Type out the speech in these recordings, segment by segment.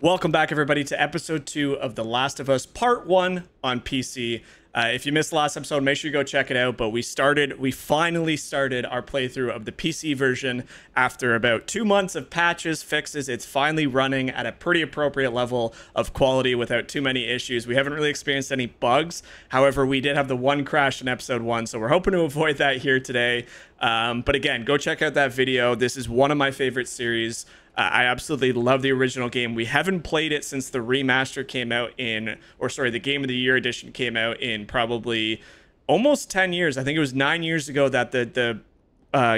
Welcome back, everybody, to episode 2 of The Last of Us Part 1 on PC. If you missed the last episode, make sure you go check it out. But we finally started our playthrough of the PC version after about 2 months of patches, fixes. It's finally running at a pretty appropriate level of quality without too many issues. We haven't really experienced any bugs. However, we did have the one crash in episode 1, so we're hoping to avoid that here today. But again, go check out that video. This is one of my favorite series. I absolutely love the original game. We haven't played it since the remaster came out the Game of the Year edition came out in probably almost 10 years. I think it was 9 years ago that the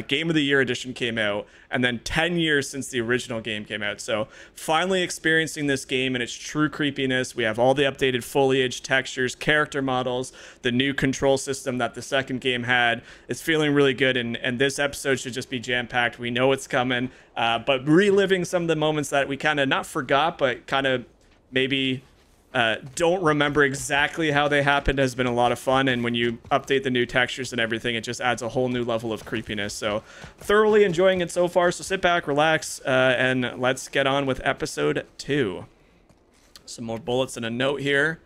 Game of the Year edition came out, and then 10 years since the original game came out. So finally experiencing this game and its true creepiness. We have all the updated foliage, textures, character models, the new control system that the second game had. It's feeling really good, and this episode should just be jam-packed. We know it's coming. But reliving some of the moments that we kind of not forgot, but kind of maybe don't remember exactly how they happened has been a lot of fun. And when you update the new textures and everything, it just adds a whole new level of creepiness. So thoroughly enjoying it so far. So sit back, relax, and let's get on with episode 2. Some more bullets and a note here.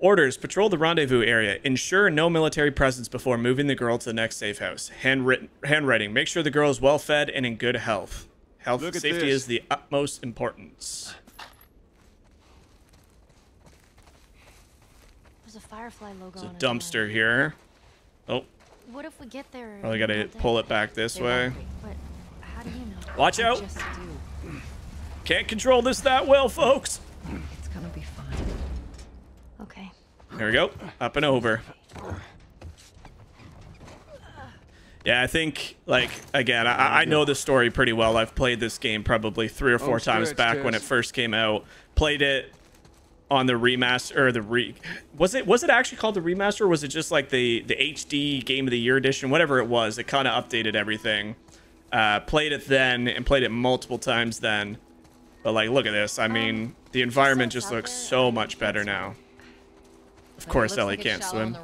Orders, patrol the rendezvous area. Ensure no military presence before moving the girl to the next safe house. Handwriting. Make sure the girl is well fed and in good health. Health and safety is the utmost importance. There's a Firefly logo. There's a dumpster here. Oh. What if we get there? Probably gotta pull it back this way. But how do you know? Watch out! Can't control this that well, folks. It's gonna be fine. Okay. There we go. Up and over. Yeah, I think, like, again, I know the story pretty well. I've played this game probably 3 or 4 times back when it first came out. Played it on the remaster, or the was it actually called the remaster, or was it just like the HD Game of the Year edition? Whatever it was, it kind of updated everything. Played it then, and played it multiple times then. But, like, look at this. I mean, the environment just looks so much better now. Of course, Ellie can't swim.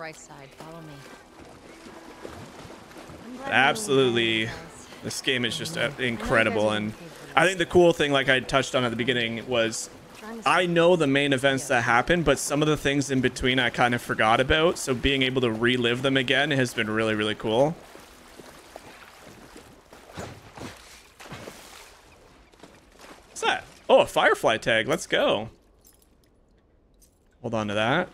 Absolutely, this game is just incredible. And I think the cool thing, like I touched on at the beginning, was I know the main events that happened, but some of the things in between I kind of forgot about. So being able to relive them again has been really, really cool. What's that? Oh, a Firefly tag. Let's go. Hold on to that.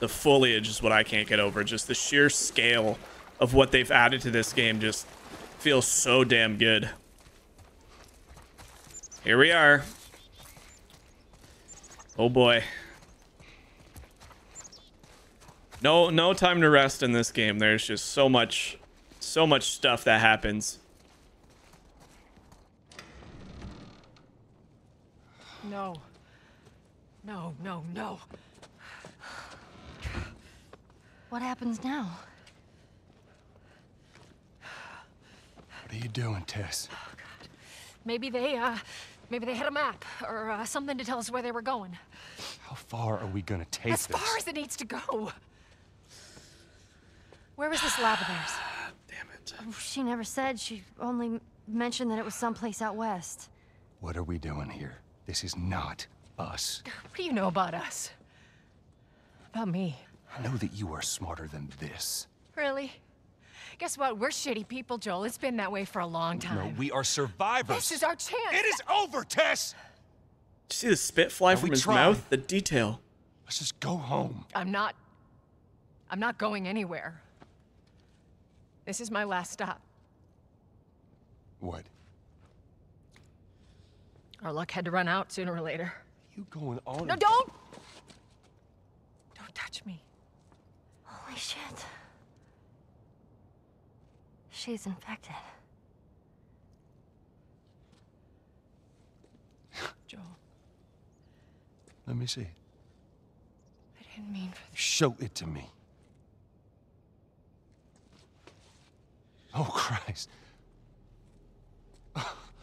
The foliage is what I can't get over. Just the sheer scale of what they've added to this game just feels so damn good. Here we are. Oh boy. No time to rest in this game. There's just so much stuff that happens. No. What happens now? What are you doing, Tess? Oh, God. Maybe they had a map or something to tell us where they were going. How far are we gonna take this? As far as it needs to go. Where was this lab of theirs? Damn it. Oh, she never said. She only mentioned that it was someplace out west. What are we doing here? This is not us. What do you know about us? About me? I know that you are smarter than this. Really? Guess what? We're shitty people, Joel. It's been that way for a long time. No, we are survivors. This is our chance. It is over, Tess! Did you see the spit fly from his mouth? The detail. Let's just go home. I'm not going anywhere. This is my last stop. What? Our luck had to run out sooner or later. You going on? No, don't! Don't touch me. Holy shit. She's infected. Joel. Let me see. I didn't mean for this. Show it to me. Oh, Christ.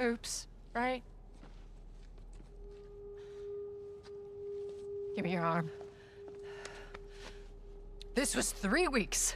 Oops, right? Give me your arm. This was 3 weeks.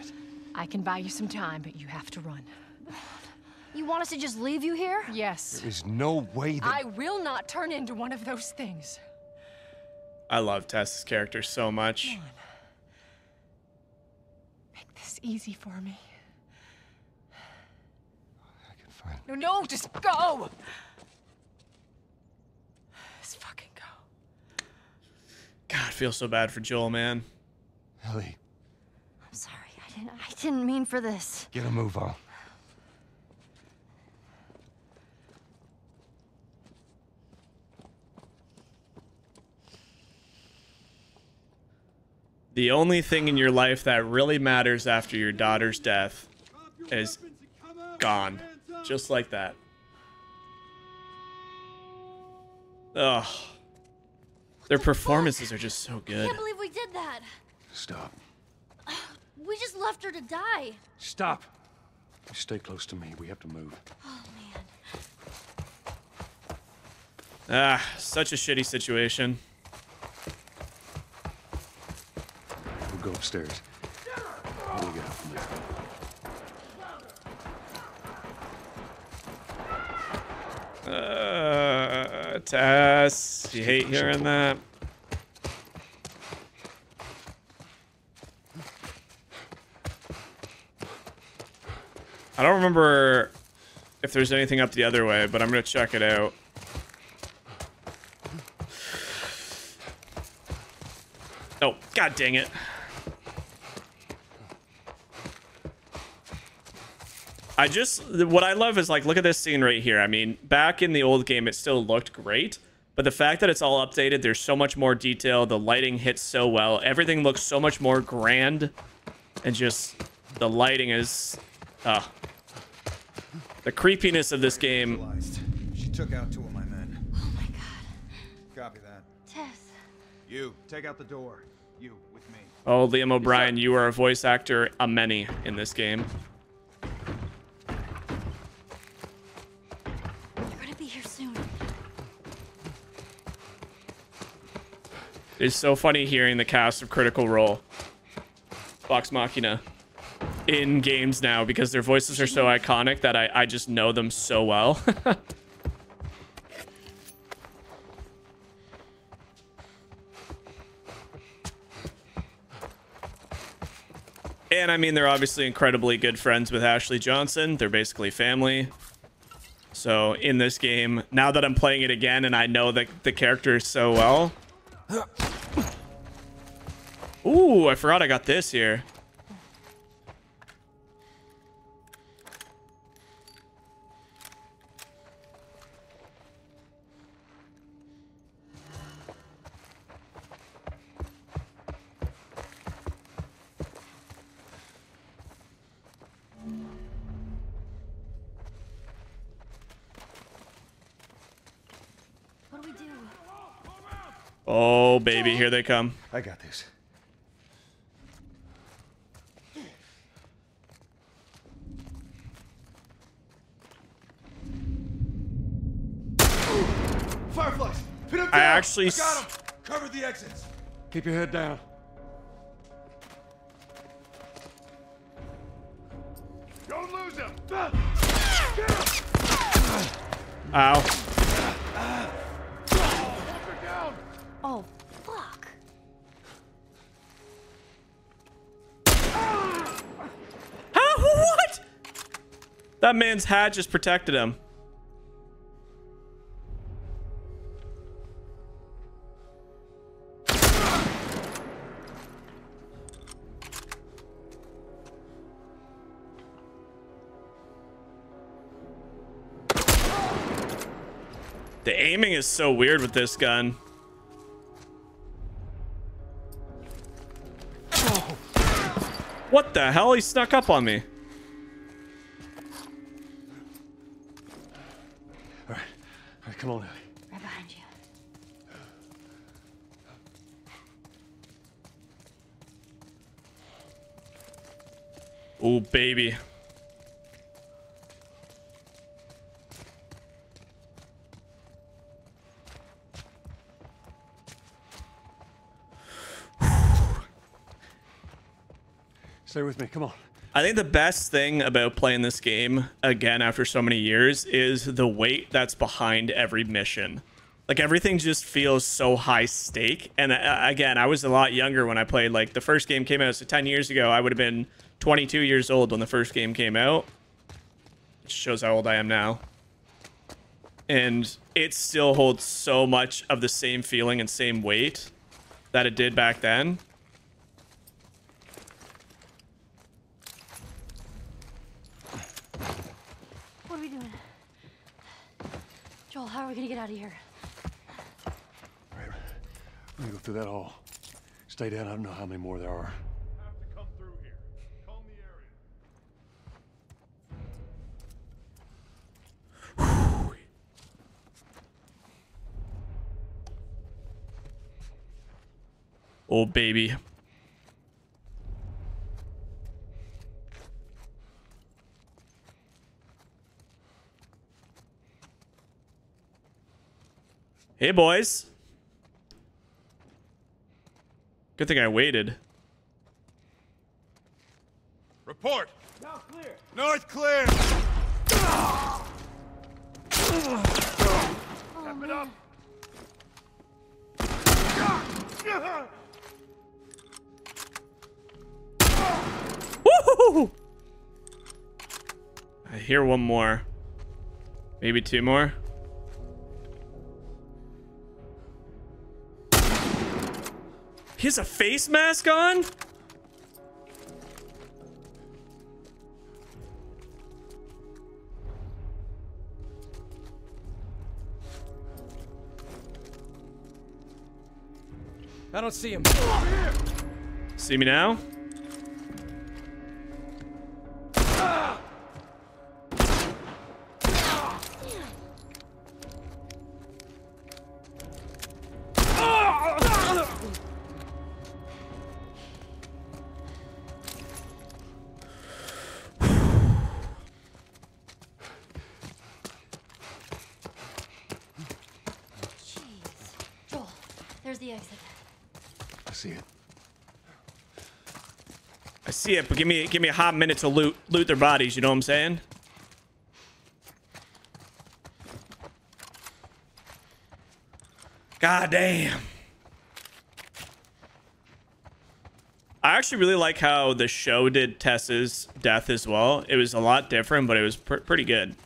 it. I can buy you some time, but you have to run. You want us to just leave you here? Yes. There is no way that... I will not turn into one of those things. I love Tess's character so much. Come on. Make this easy for me. I can find... No, just go! Just fucking go. God, I feel so bad for Joel, man. Ellie. I'm sorry. I didn't mean for this. Get a move on. The only thing in your life that really matters after your daughter's death is gone. Just like that. Ugh. Their performances are just so good. I can't believe we did that. Stop. We just left her to die. Stop. Stay close to me. We have to move. Oh, man. Ah, such a shitty situation. Go upstairs. What do we got from there? Tess, you hate hearing that. I don't remember if there's anything up the other way, but I'm gonna check it out. Oh, god dang it. What I love is, like, look at this scene right here. I mean, back in the old game, it still looked great, but the fact that it's all updated, there's so much more detail, the lighting hits so well, everything looks so much more grand, and just the lighting is, the creepiness of this game. She took out two of my men. Oh my god. Copy that. Tess. You, take out the door. You, with me. Oh, Liam O'Brien, you are a voice actor, a many in this game. It's so funny hearing the cast of Critical Role, Vox Machina, in games now because their voices are so iconic that I just know them so well. And I mean, they're obviously incredibly good friends with Ashley Johnson. They're basically family. So in this game, now that I'm playing it again and I know the characters so well... Ooh, I forgot I got this here. What do we do? Oh, baby, here they come. I got this. Fireflies, pin him down. I got him. Cover the exits. Keep your head down. Don't lose him. Get him. Ow. Oh, fuck. How? What? That man's hat just protected him. The aiming is so weird with this gun. What the hell? He snuck up on me. All right, come on, Ellie. Right behind you. Oh, baby. Stay with me, come on. I think the best thing about playing this game again after so many years is the weight that's behind every mission. Like, everything just feels so high stake. And again, I was a lot younger when I played. Like, the first game came out, so 10 years ago, I would have been 22 years old when the first game came out. It shows how old I am now. And it still holds so much of the same feeling and same weight that it did back then. Joel, how are we gonna get out of here? All right, I'm gonna go through that hall. Stay down. I don't know how many more there are. Have to come through here. Comb the area. Oh, baby. Hey, boys. Good thing I waited. Report. Now clear. North clear. Oh, tap it up. Woo-hoo-hoo-hoo. I hear one more. Maybe two more. He has a face mask on? I don't see him. See me now? See it, but give me a hot minute to loot their bodies, you know what I'm saying? God damn. I actually really like how the show did Tess's death as well. It was a lot different, but it was pretty good.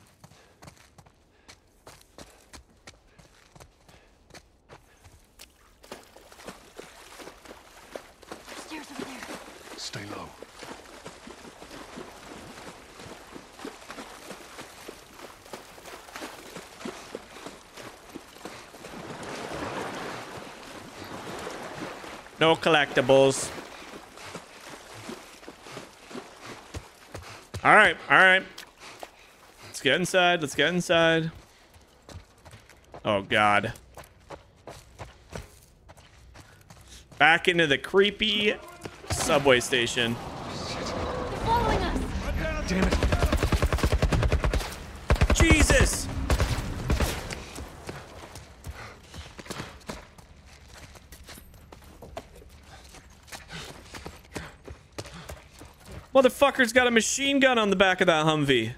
No collectibles. All right, all right. Let's get inside. Let's get inside. Oh, God. Back into the creepy subway station. They're following us. Damn it. Jesus. Motherfucker's got a machine gun on the back of that Humvee.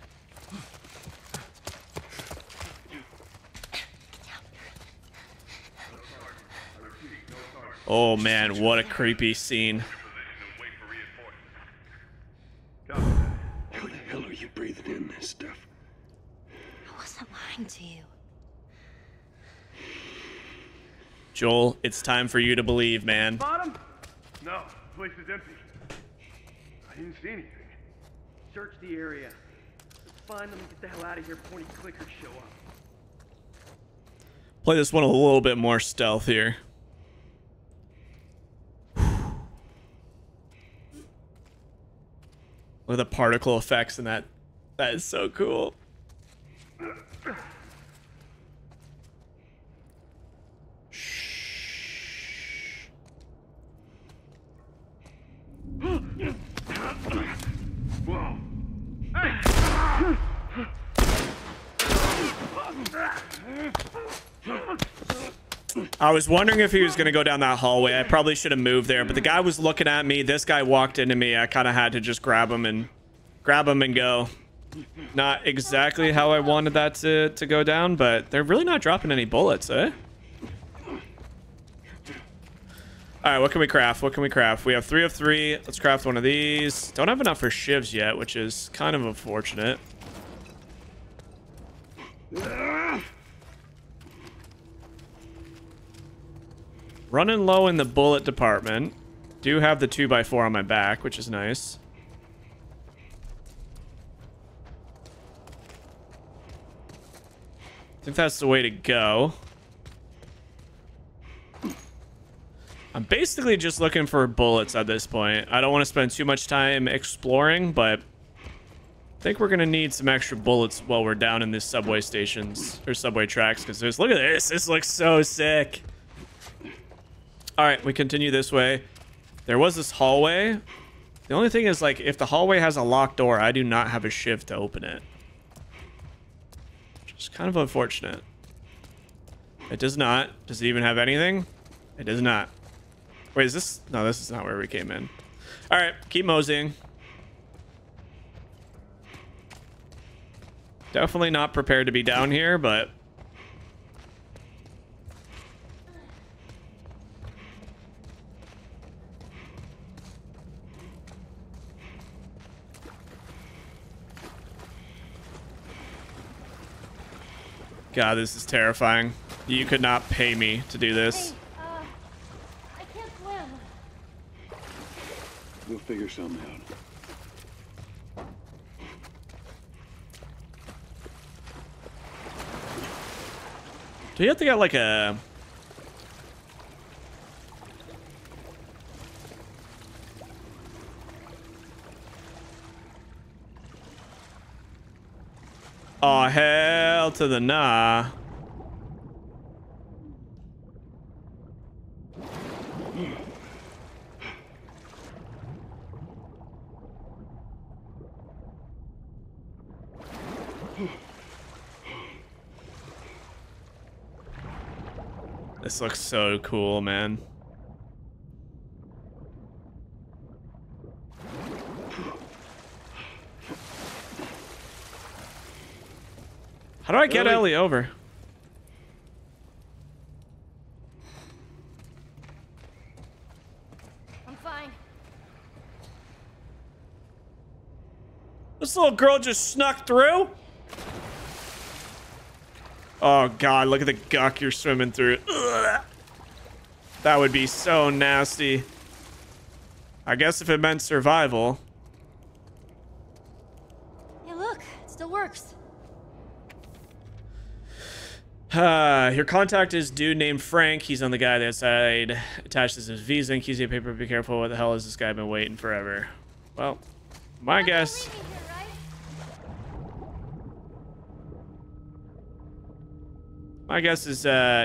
Oh man, what a creepy scene. How the hell are you breathing in this stuff? I wasn't lying to you. Joel, it's time for you to believe, man. Bottom? No, the place is empty. Didn't see anything. Search the area. Let's find them and get the hell out of here before any clickers show up. Play this one a little bit more stealth here. With the particle effects and that. That is so cool. I was wondering if he was going to go down that hallway. I probably should have moved there, but the guy was looking at me. This guy walked into me. I kind of had to just grab him and go. Not exactly how I wanted that to go down, but they're really not dropping any bullets, eh? All right, what can we craft? What can we craft? We have 3 of 3. Let's craft one of these. Don't have enough for shivs yet, which is kind of unfortunate. Running low in the bullet department. Do have the 2x4 on my back, which is nice. I think that's the way to go. I'm basically just looking for bullets at this point. I don't want to spend too much time exploring, but I think we're going to need some extra bullets while we're down in these subway stations or subway tracks, because there's, look at this. This looks so sick. All right, we continue this way. There was this hallway. The only thing is, like, if the hallway has a locked door, I do not have a shift to open it. Which is kind of unfortunate. It does not. Does it even have anything? It does not. Wait, is this? No, this is not where we came in. All right, keep moseying. Definitely not prepared to be down here, but... God, this is terrifying. You could not pay me to do this. Hey, I can't swim. We'll figure something out. Do you have to get like a... Oh, hell to the nah. This looks so cool, man. How do I get Ellie over? I'm fine. This little girl just snuck through? Oh God, look at the guck you're swimming through. Ugh. That would be so nasty. I guess if it meant survival. Hey, look, it still works. Your contact is dude named Frank. He's on the guy that side. Attached is his visa and keys to paper. Be careful. What the hell has this guy been waiting forever? Well, my guess. Here, right? My guess is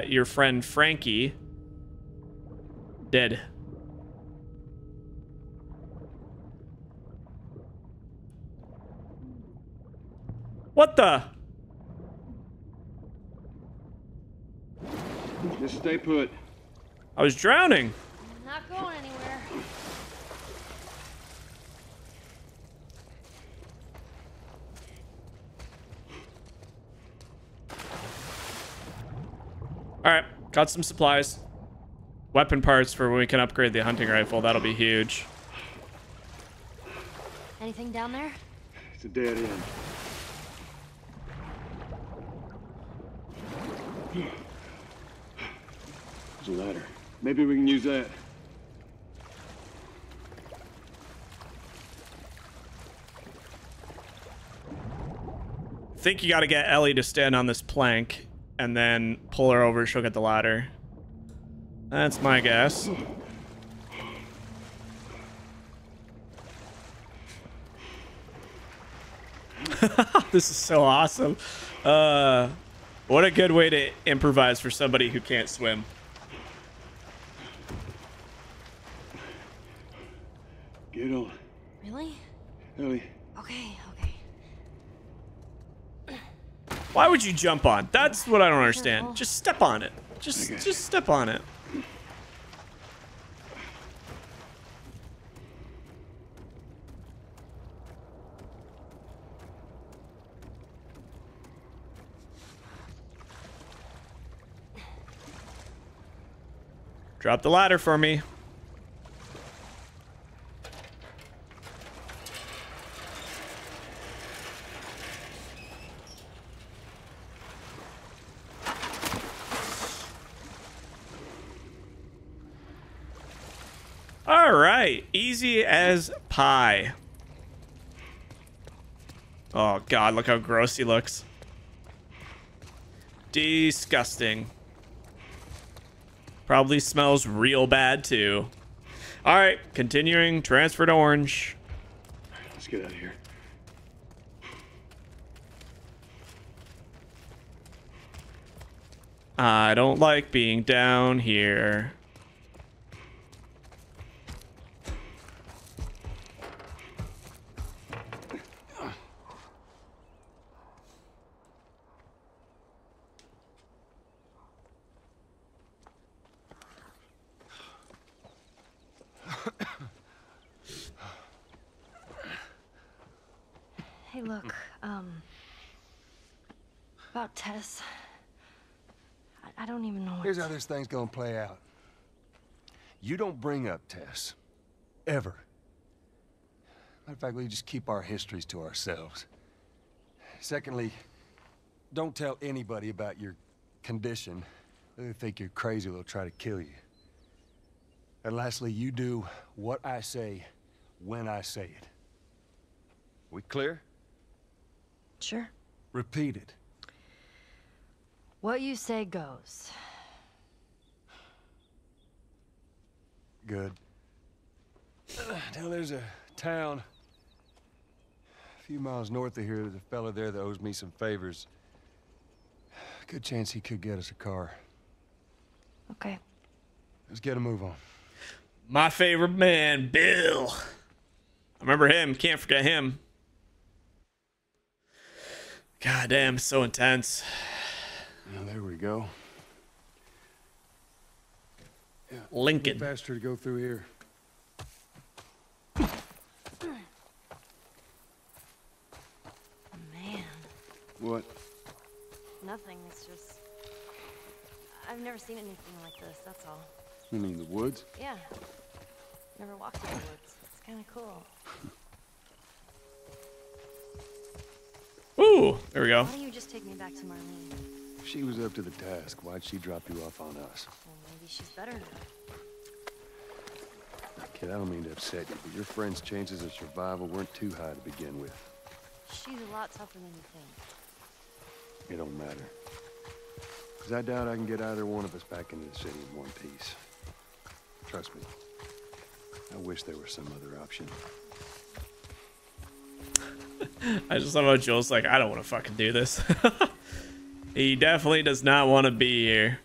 your friend Frankie dead. What the? Just stay put. I was drowning. I'm not going anywhere. All right, got some supplies. Weapon parts for when we can upgrade the hunting rifle. That'll be huge. Anything down there? It's a dead end. A ladder. Maybe we can use that. I think you got to get Ellie to stand on this plank and then pull her over. She'll get the ladder. That's my guess. This is so awesome. What a good way to improvise for somebody who can't swim. Get on. Really? Ellie. Okay, okay. Why would you jump on? That's what I don't understand. Just step on it. Just step on it. Drop the ladder for me. All right, easy as pie. Oh God, look how gross he looks. Disgusting. Probably smells real bad too. All right, continuing. Transfer to orange. Let's get out of here. I don't like being down here. Look, about Tess, I don't even know. Here's how this thing's gonna play out. You don't bring up Tess, ever. Matter of fact, we just keep our histories to ourselves. Secondly, don't tell anybody about your condition. They think you're crazy, they'll try to kill you. And lastly, you do what I say, when I say it. We clear? Sure. Repeat it. What you say goes. Good. Now there's a town a few miles north of here. There's a fella there that owes me some favors. Good chance he could get us a car. Okay. Let's get a move on. My favorite man, Bill. I remember him. Can't forget him. God damn, so intense. Now, there we go. Yeah, Lincoln. Faster to go through here. Man. What? Nothing. It's just I've never seen anything like this. That's all. You mean the woods? Yeah. Never walked in the woods. It's kind of cool. Ooh, there we go. Why don't you just take me back to Marlene? If she was up to the task, why'd she drop you off on us? Well, maybe she's better now. Kid, I don't mean to upset you, but your friend's chances of survival weren't too high to begin with. She's a lot tougher than you think. It don't matter. Because I doubt I can get either one of us back into the city in one piece. Trust me. I wish there were some other option. I just love how Joel's like, I don't want to fucking do this. He definitely does not want to be here.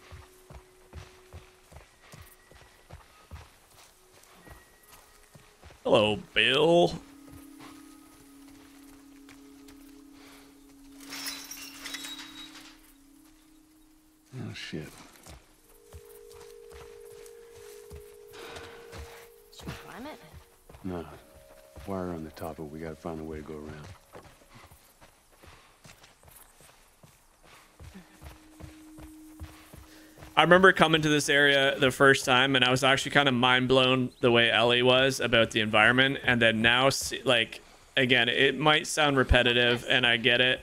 Hello, Bill. Oh, shit. Should we climb it? No. Wire on the top of it. We gotta find a way to go around. I remember coming to this area the first time, and I was actually kind of mind blown the way Ellie was about the environment. And then now, like, again, it might sound repetitive, and I get it,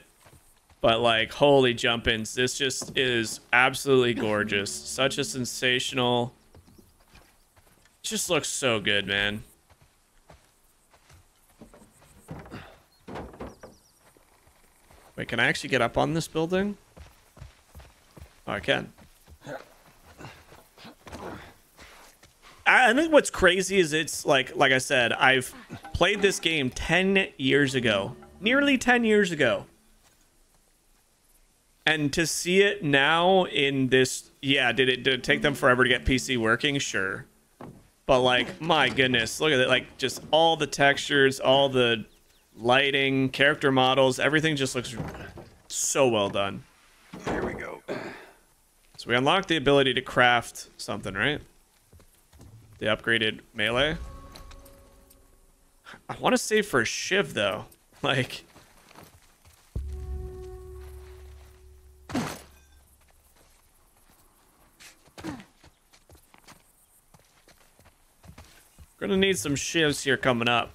but like, holy jump-ins! This just is absolutely gorgeous. Such a sensational. It just looks so good, man. Wait, can I actually get up on this building? Oh, I can. I think what's crazy is it's like I said, I've played this game 10 years ago. nearly 10 years ago. And to see it now in this, yeah, did it take them forever to get PC working? Sure. But like, my goodness, look at it. Like, just all the textures, all the lighting, character models, everything just looks so well done. Here we go. So we unlocked the ability to craft something, right? The upgraded melee. I want to save for a Shiv, though. Like... we're gonna need some Shivs here coming up.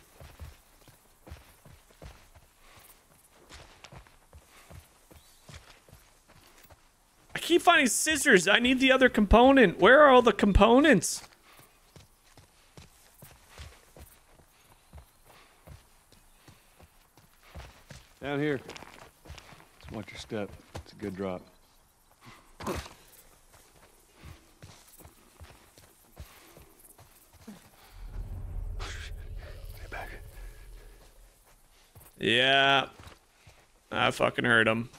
I keep finding scissors. I need the other component. Where are all the components? Down here. Just watch your step. It's a good drop. Stay back. Yeah. I fucking heard him.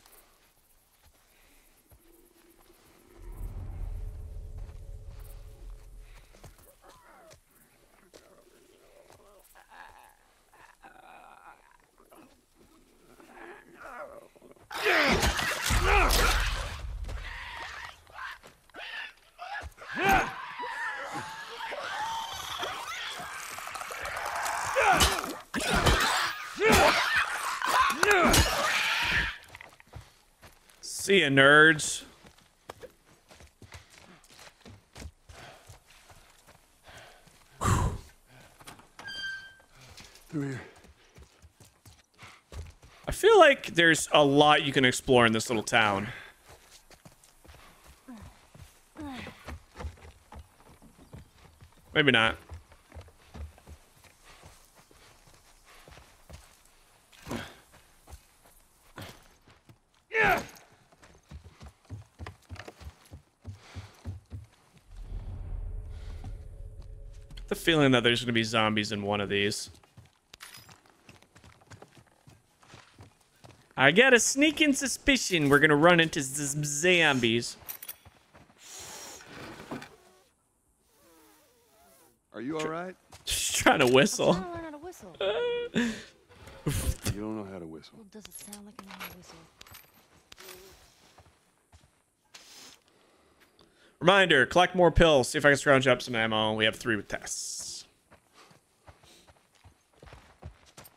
See ya, nerds. Whew. Through here. I feel like there's a lot you can explore in this little town. Maybe not. Feeling that there's going to be zombies in one of these. I got a sneaking suspicion we're going to run into zombies. Are you all right? Just trying to whistle. I don't know how to whistle. You don't know how to whistle. Well, does it sound like I know how to whistle? Reminder, collect more pills. See if I can scrounge up some ammo. We have 3 with Tess.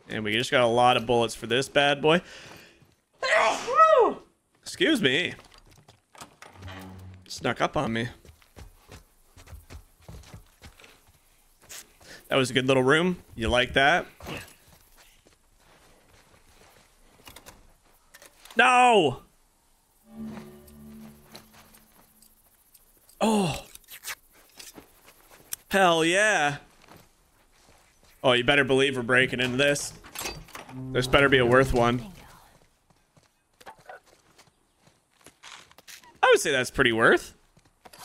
And we just got a lot of bullets for this bad boy. Excuse me. Snuck up on me. That was a good little room. You like that? No! Oh, hell yeah. Oh, you better believe we're breaking into this. This better be a worth one. I would say that's pretty worth.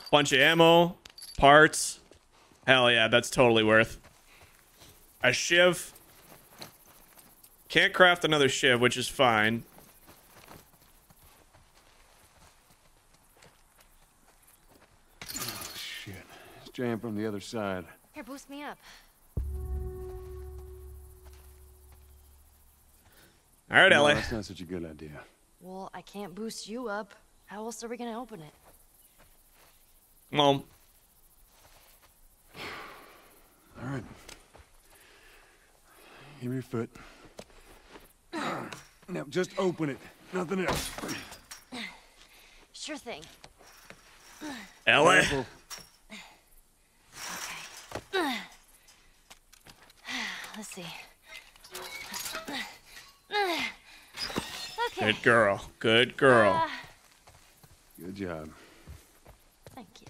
Bunch of ammo, parts. Hell yeah, that's totally worth. A Shiv. Can't craft another Shiv, which is fine. Jam from the other side. Here, boost me up. All right, Ellie. That's not such a good idea. Well, I can't boost you up. How else are we gonna open it? Mom. All right. Give me your foot. Now, just open it. Nothing else. Sure thing. Ellie. Wonderful. Let's see. Okay. Good girl. Good girl. Good job. Thank you.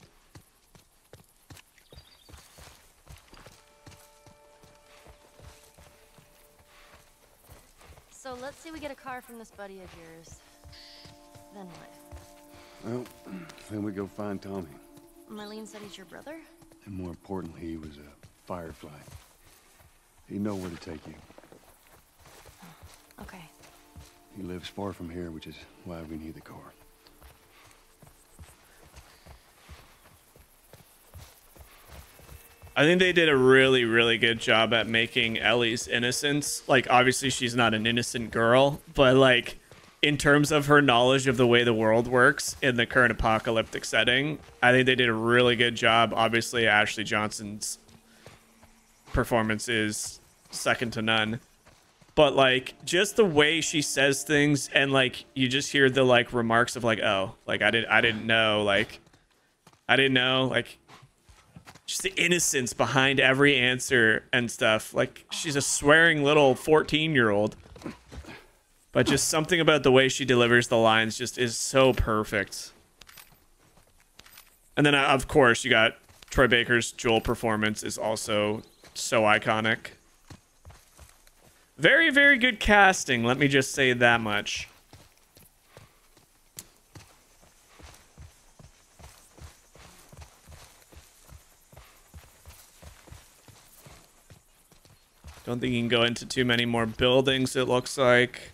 So let's see we get a car from this buddy of yours. Then what? Well, then we go find Tommy. Marlene said he's your brother? And more importantly, he was a firefly. He'd know where to take you. Okay. He lives far from here, which is why we need the car. I think they did a really, really good job at making Ellie's innocence. Like, obviously, she's not an innocent girl, but, like, in terms of her knowledge of the way the world works in the current apocalyptic setting, I think they did a really good job. Obviously, Ashley Johnson's performance is second to none. But, like, just the way she says things and, like, you just hear the, like, remarks of, like, oh, like, I didn't know, like... Just the innocence behind every answer and stuff. Like, she's a swearing little 14-year-old. But just something about the way she delivers the lines just is so perfect. And then, of course, you got Troy Baker's Joel performance is also so iconic. Very, very good casting. Let me just say that much. Don't think you can go into too many more buildings, it looks like.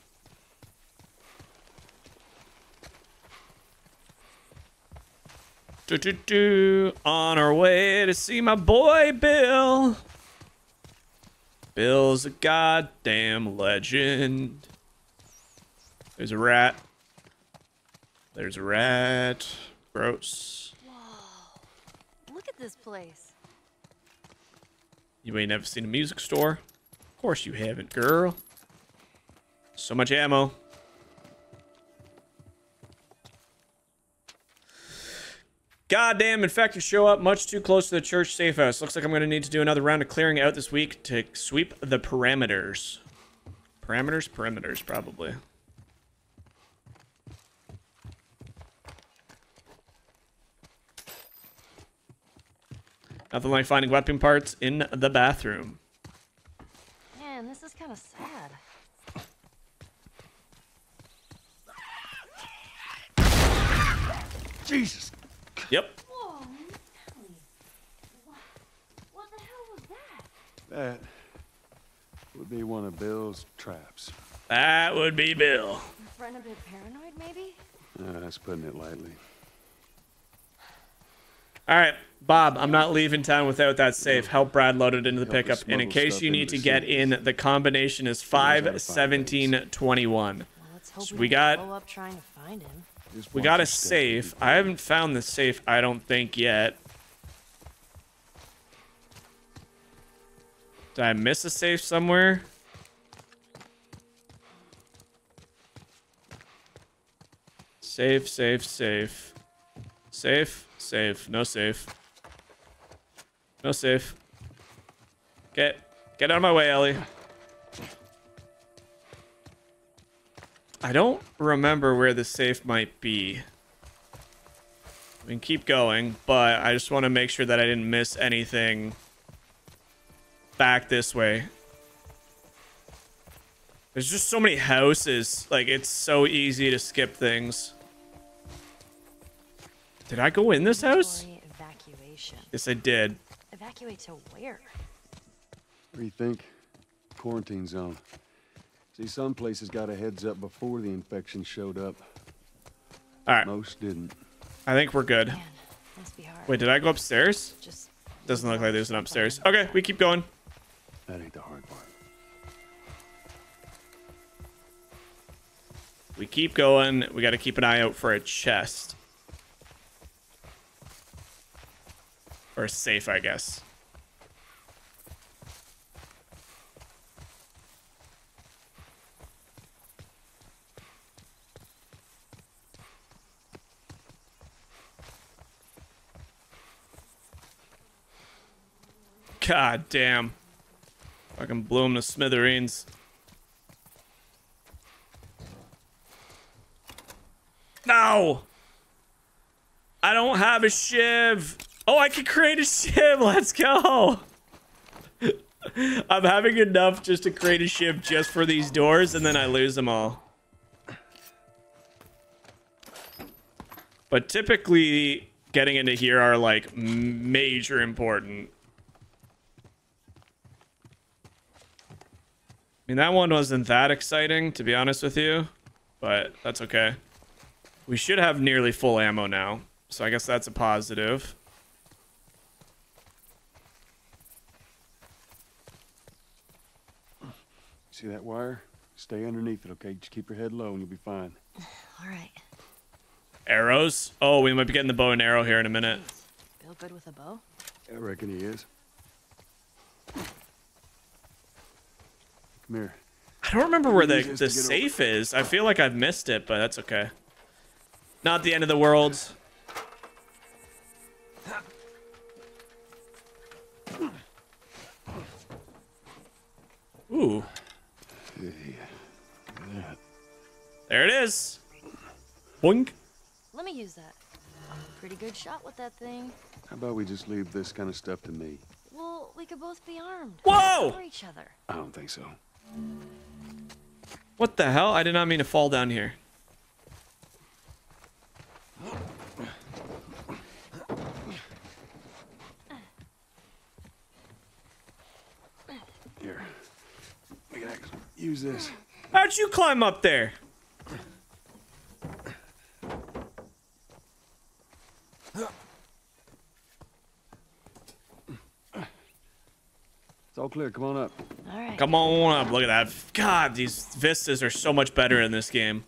On our way to see my boy Bill. Bill's a goddamn legend. There's a rat. There's a rat. Gross. Whoa. Look at this place. You ain't never seen a music store? Of course you haven't, girl. So much ammo. Goddamn infected show up much too close to the church safe house. Looks like I'm gonna need to do another round of clearing out this week to sweep the parameters. Parameters, probably. Nothing like finding weapon parts in the bathroom. Man, this is kind of sad. Jesus. Yep. Whoa, what the hell was that? That would be one of Bill's traps. That would be Bill. Your friend a bit paranoid, maybe? That's putting it lightly. All right, Bob, I'm not leaving town without that safe. Help Brad load it into the pickup. And in case you need to get in, the combination is 5, 17, 21. So we got a safe. I haven't found the safe, I don't think, yet. Did I miss a safe somewhere? Safe. Safe. No safe. No safe. Get out of my way, Ellie. I don't remember where the safe might be. We can keep going, but I just want to make sure that I didn't miss anything back this way. There's just so many houses. Like, it's so easy to skip things. Did I go in this house? Evacuation. Yes, I did. Evacuate to where? Rethink. Quarantine zone. See, some places got a heads up before the infection showed up. All right. Most didn't. I think we're good. Man, must be hard. Wait, did I go upstairs? Just doesn't look like there's an upstairs. Okay, we keep going. That ain't the hard part. We keep going. We got to keep an eye out for a chest. Or safe, I guess. God damn. Fucking blew him to smithereens. No! I don't have a shiv! Oh, I can create a shiv. Let's go. I'm having enough just to create a shiv just for these doors, and then I lose them all. But typically, getting into here are, like, major important. I mean, that one wasn't that exciting, to be honest with you, but that's okay. We should have nearly full ammo now, so I guess that's a positive. See that wire? Stay underneath it, okay? Just keep your head low and you'll be fine. All right. Arrows? Oh, we might be getting the bow and arrow here in a minute. Bill good with a bow? I reckon he is. Come here. I don't remember where the safe is. I feel like I've missed it, but that's okay. Not the end of the world. Ooh. There it is. Boink. Let me use that. Pretty good shot with that thing. How about we just leave this kind of stuff to me? Well, we could both be armed. Whoa! For each other. I don't think so. What the hell? I did not mean to fall down here. Here. We can actually use this. How'd you climb up there? It's all clear. Come on up. All right. Come on up. Look at that. God, these vistas are so much better in this game.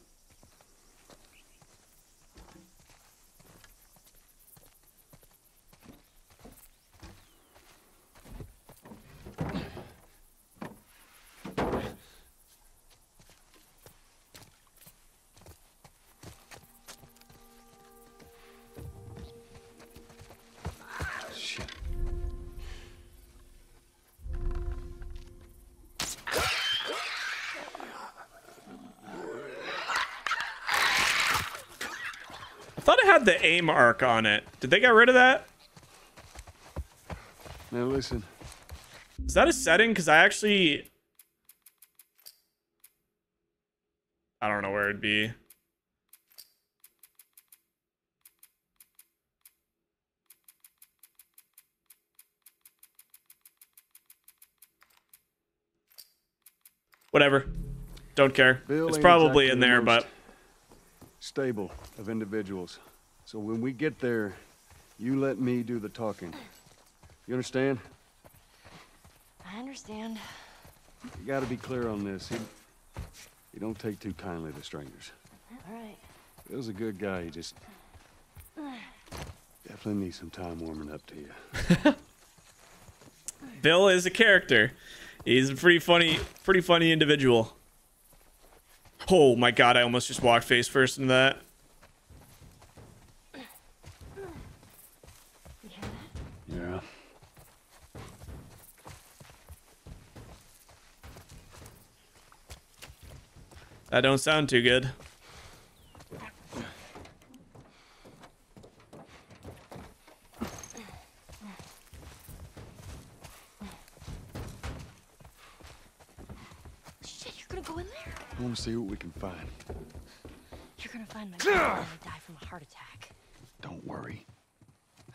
The aim arc on it. Did they get rid of that? Now listen. Is that a setting? Because I don't know where it'd be. Whatever. Don't care. It's probably in there, but stable of individuals. So when we get there, you let me do the talking. You understand? I understand. You gotta be clear on this. He don't take too kindly to strangers. All right. Bill's a good guy. He just definitely needs some time warming up to you. Bill is a character. He's a pretty funny individual. Oh my God, I almost just walked face first into that. That don't sound too good. Shit, you're gonna go in there? I wanna see what we can find. You're gonna find my brother and die from a heart attack. Don't worry.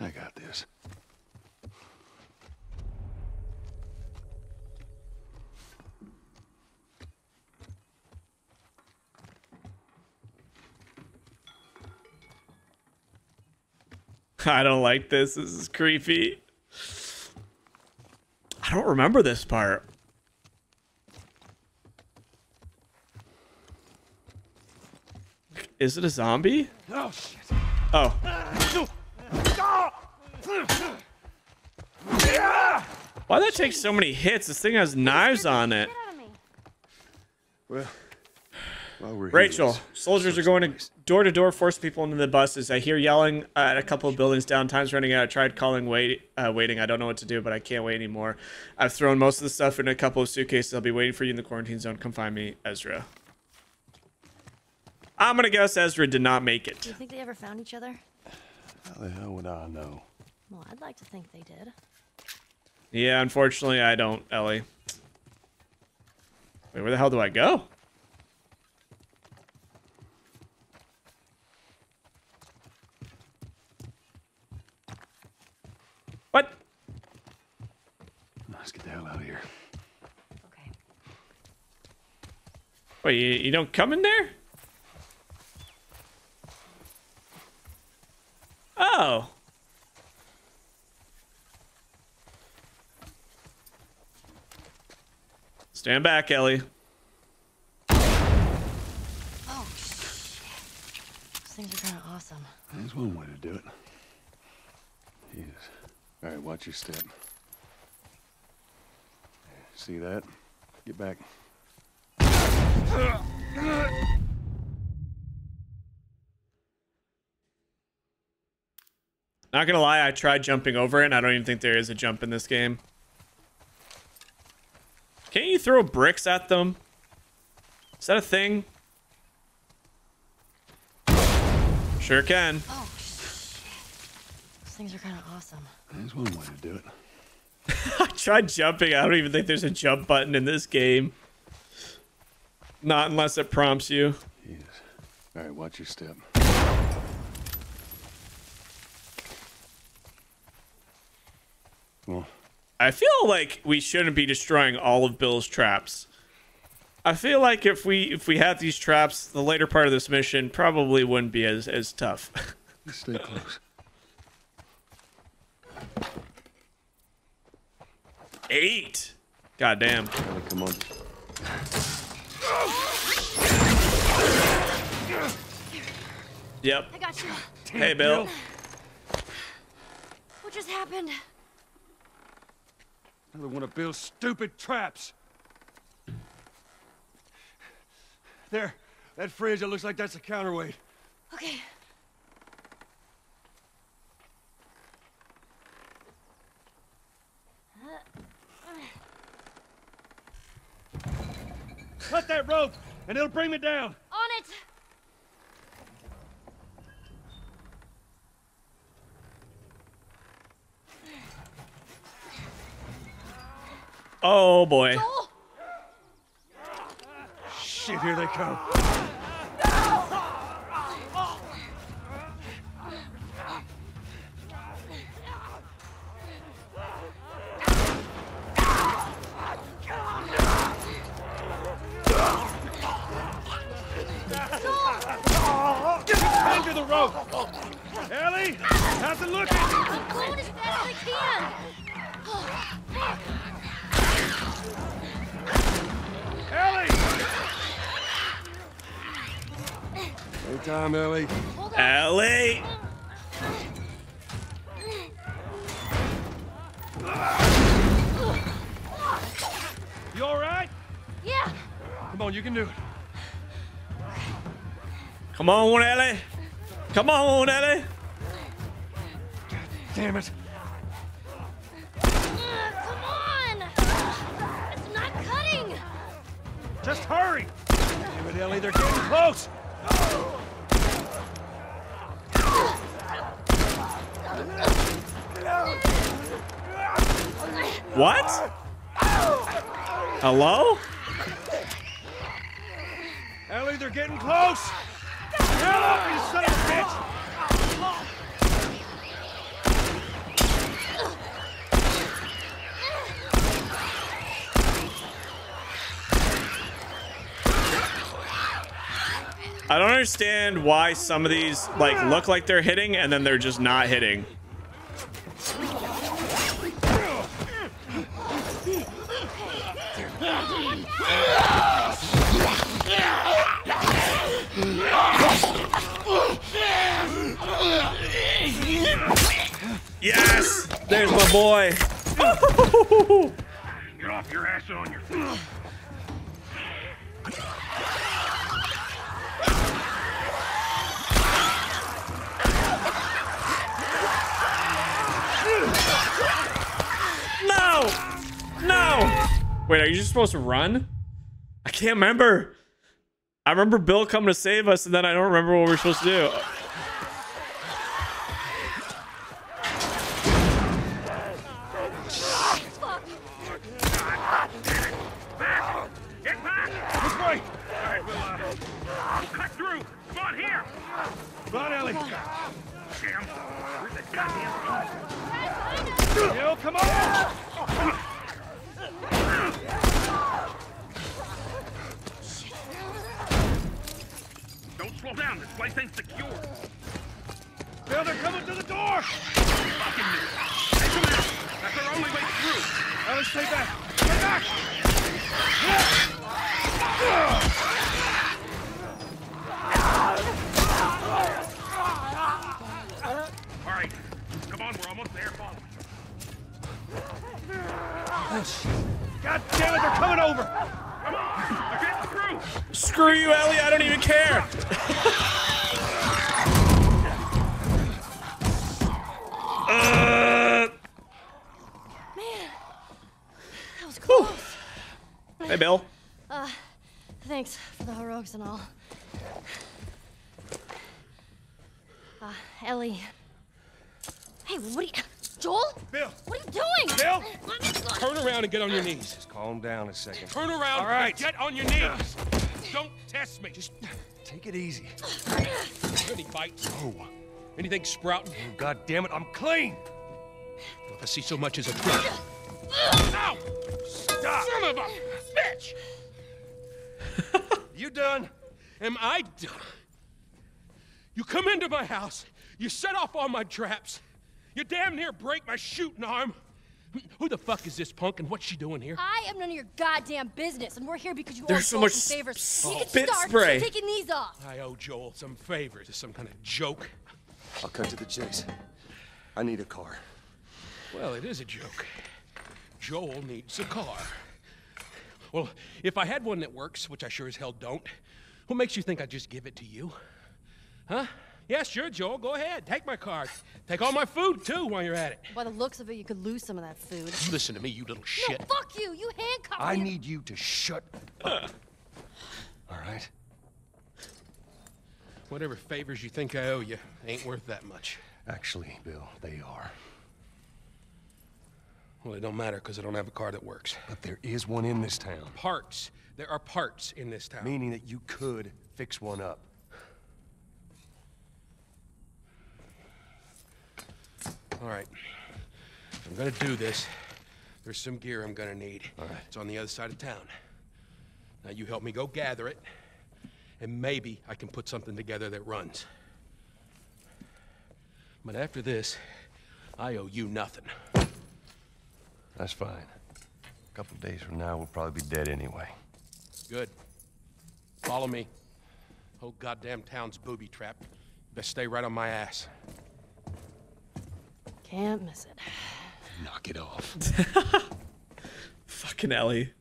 I got this. I don't like this. This is creepy. I don't remember this part. Is it a zombie? Oh, shit. Oh. Why'd that take so many hits? This thing has knives on it. Well, Rachel, soldiers are going to door, force people into the buses. I hear yelling at a couple of buildings down. Time's running out. I tried calling waiting. I don't know what to do, but I can't wait anymore. I've thrown most of the stuff in a couple of suitcases. I'll be waiting for you in the quarantine zone. Come find me, Ezra. I'm going to guess Ezra did not make it. Do you think they ever found each other? How the hell would I know? Well, I'd like to think they did. Yeah, unfortunately, I don't, Ellie. Wait, where the hell do I go? What? Let's get the hell out of here. Okay. Wait, you don't come in there? Oh. Stand back, Ellie. Oh, shit. Those things are kind of awesome. That's one way to do it. Jesus. All right, watch your step. See that? Get back. Not gonna lie, I tried jumping over it, and I don't even think there is a jump in this game. Can't you throw bricks at them? Is that a thing? Sure can. Oh, shit. Those things are kind of awesome. There's one way to do it. I tried jumping. I don't even think there's a jump button in this game. Not unless it prompts you. Jesus. All right, watch your step. Well, I feel like we shouldn't be destroying all of Bill's traps. I feel like if we had these traps, the later part of this mission probably wouldn't be as tough. Stay close. Eight. Goddamn. Come on. Yep. I got you. Hey, Bill. What just happened? Another one of Bill's stupid traps. There. That fridge, it looks like that's a counterweight. Okay. Cut that rope, and it'll bring me down. On it. Oh boy! Joel? Shit! Here they come. No! Under the rope! Ellie! How's it looking? I'm going as fast as I can! Ellie! No time, Ellie. Ellie! You alright? Yeah! Come on, you can do it. Come on, Ellie! Come on, Ellie! God damn it! Come on! It's not cutting! Just hurry! Damn it, Ellie, they're getting close! What? Hello? Ellie, they're getting close! Get up, you son of a bitch! I don't understand why some of these like look like they're hitting and then they're just not hitting. Yes! There's my boy! Get off your ass on your feet! No! No! Wait, are you just supposed to run? I can't remember. I remember Bill coming to save us, and then I don't remember what we're supposed to do. Place ain't secure. Now they're coming to the door! Fucking me. Take them out. That's our only way through. Now let's stay back. Stay back! All right. Come on, we're almost there. Follow me. Oh, shit. God damn it, they're coming over! Come on! They're getting through! Screw you, Ellie, I don't even care! Man, that was close. Whew. Hey, Bill. Thanks for the heroics and all. Ellie. Hey, what are you... Joel? Bill! What are you doing? Bill! Turn around and get on your knees. Just calm down a second. Turn around and get on your knees! Don't test me! Just take it easy. Any bites? No. Anything sprouting? Oh, God damn it, I'm clean! Don't I see so much as a prick. Ow! Stop! Son of a bitch! You done? Am I done? You come into my house, you set off all my traps, you damn near break my shooting arm. Who the fuck is this punk and what's she doing here? I am none of your goddamn business, and we're here because you owe so much favors. You can start taking these off. I owe Joel some favors. Is some kind of joke? I'll cut to the chase. I need a car. Well, it is a joke. Joel needs a car. Well, if I had one that works, which I sure as hell don't, what makes you think I'd just give it to you? Huh? Yeah, sure, Joel. Go ahead. Take my car. Take all my food, too, while you're at it. By the looks of it, you could lose some of that food. Listen to me, you little shit. No, fuck you! You handcuffed me! I need you to shut up. All right? Whatever favors you think I owe you ain't worth that much. Actually, Bill, they are. Well, it don't matter, because I don't have a car that works. But there is one in this town. Parts. There are parts in this town. Meaning that you could fix one up. All right, if I'm gonna do this, there's some gear I'm gonna need. All right. It's on the other side of town. Now you help me go gather it, and maybe I can put something together that runs. But after this, I owe you nothing. That's fine. A couple of days from now, we'll probably be dead anyway. Good. Follow me. Whole goddamn town's booby-trapped. Best stay right on my ass. Can't miss it. Knock it off. Fucking Ellie.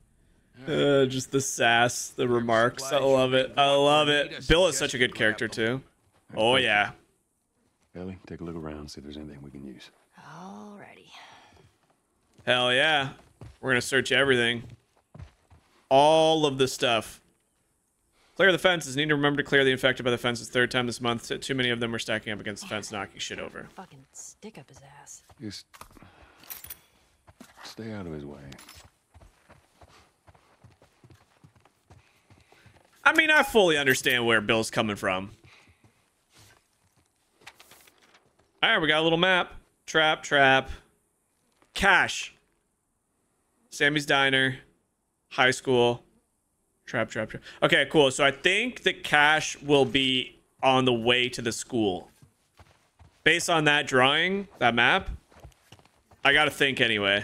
Just the sass, the remarks. I love it. I love it. Bill is such a good character, too. Oh, yeah. Ellie, take a look around, see if there's anything we can use. Alrighty. Hell yeah. We're going to search everything. All of the stuff. Clear the fences. Need to remember to clear the infected by the fences. Third time this month. Too many of them were stacking up against the fence, knocking shit over. Fucking stick up his ass. Just stay out of his way. I mean, I fully understand where Bill's coming from. All right, we got a little map. Trap, trap. Cash. Sammy's Diner. High school. Trap, trap, trap. Okay, cool. So I think the cache will be on the way to the school. Based on that drawing, that map, I gotta think anyway.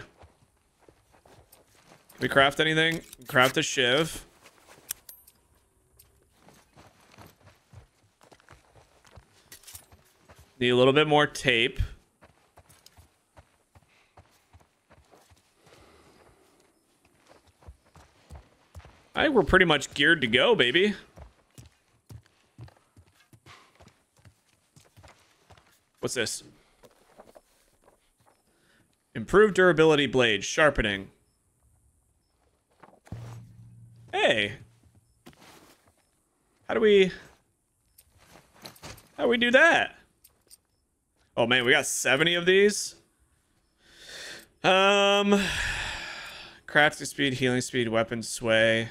Can we craft anything? Craft a shiv. Need a little bit more tape. I think we're pretty much geared to go, baby. What's this? Improved durability blade, sharpening. Hey. How do we do that? Oh man, we got 70 of these. Crafting speed, healing speed, weapon sway.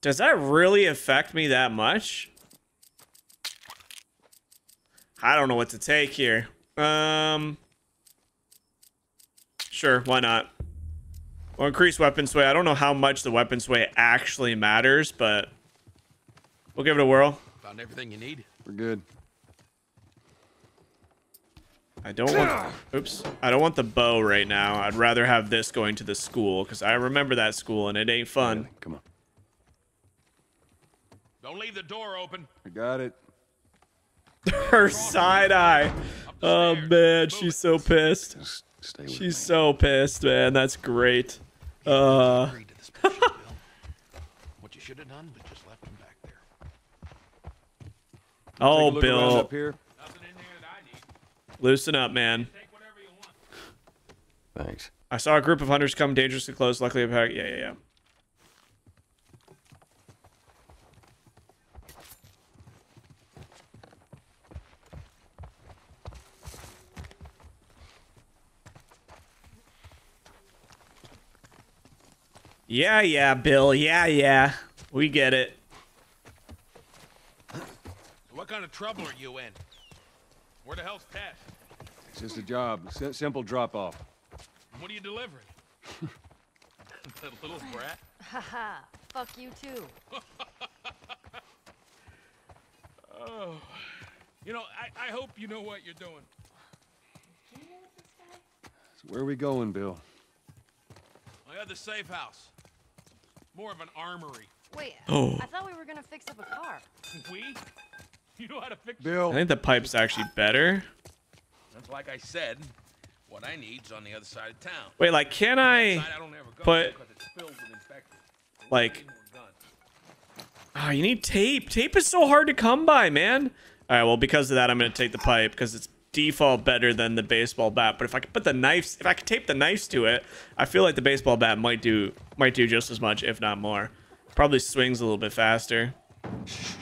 Does that really affect me that much? I don't know what to take here. Sure, why not? We'll increase weapon sway. I don't know how much the weapon sway actually matters, but we'll give it a whirl. Found everything you need. We're good. I don't want. Oops. I don't want the bow right now. I'd rather have this going to the school because I remember that school and it ain't fun. Really? Come on. Don't leave the door open. I got it. Her side eye. Oh man, she's so pissed. She's so pissed, man. That's great. What you should have done was just left him back there. Oh, Bill. Up here. Loosen up, man. Thanks. I saw a group of hunters come dangerously close. Luckily, yeah. Yeah, Bill. Yeah. We get it. What kind of trouble are you in? Where the hell's Tess? It's just a job. Simple drop-off. What are you delivering? That little brat? Haha. Fuck you, too. Oh. You know, I hope you know what you're doing. Do you know what this guy? So where are we going, Bill? I got the safe house. More of an armory. Wait, oh. I thought we were gonna fix up a car. We? You know how to fix Bill. I think the pipe's actually better. That's like I said, what I need's on the other side of town. Wait, like can I put like oh, you need tape. Tape is so hard to come by, man. All right, well because of that I'm gonna take the pipe because it's default better than the baseball bat, but if I could put the knives, if I could tape the knives to it, I feel like the baseball bat might do just as much, if not more. Probably swings a little bit faster. There's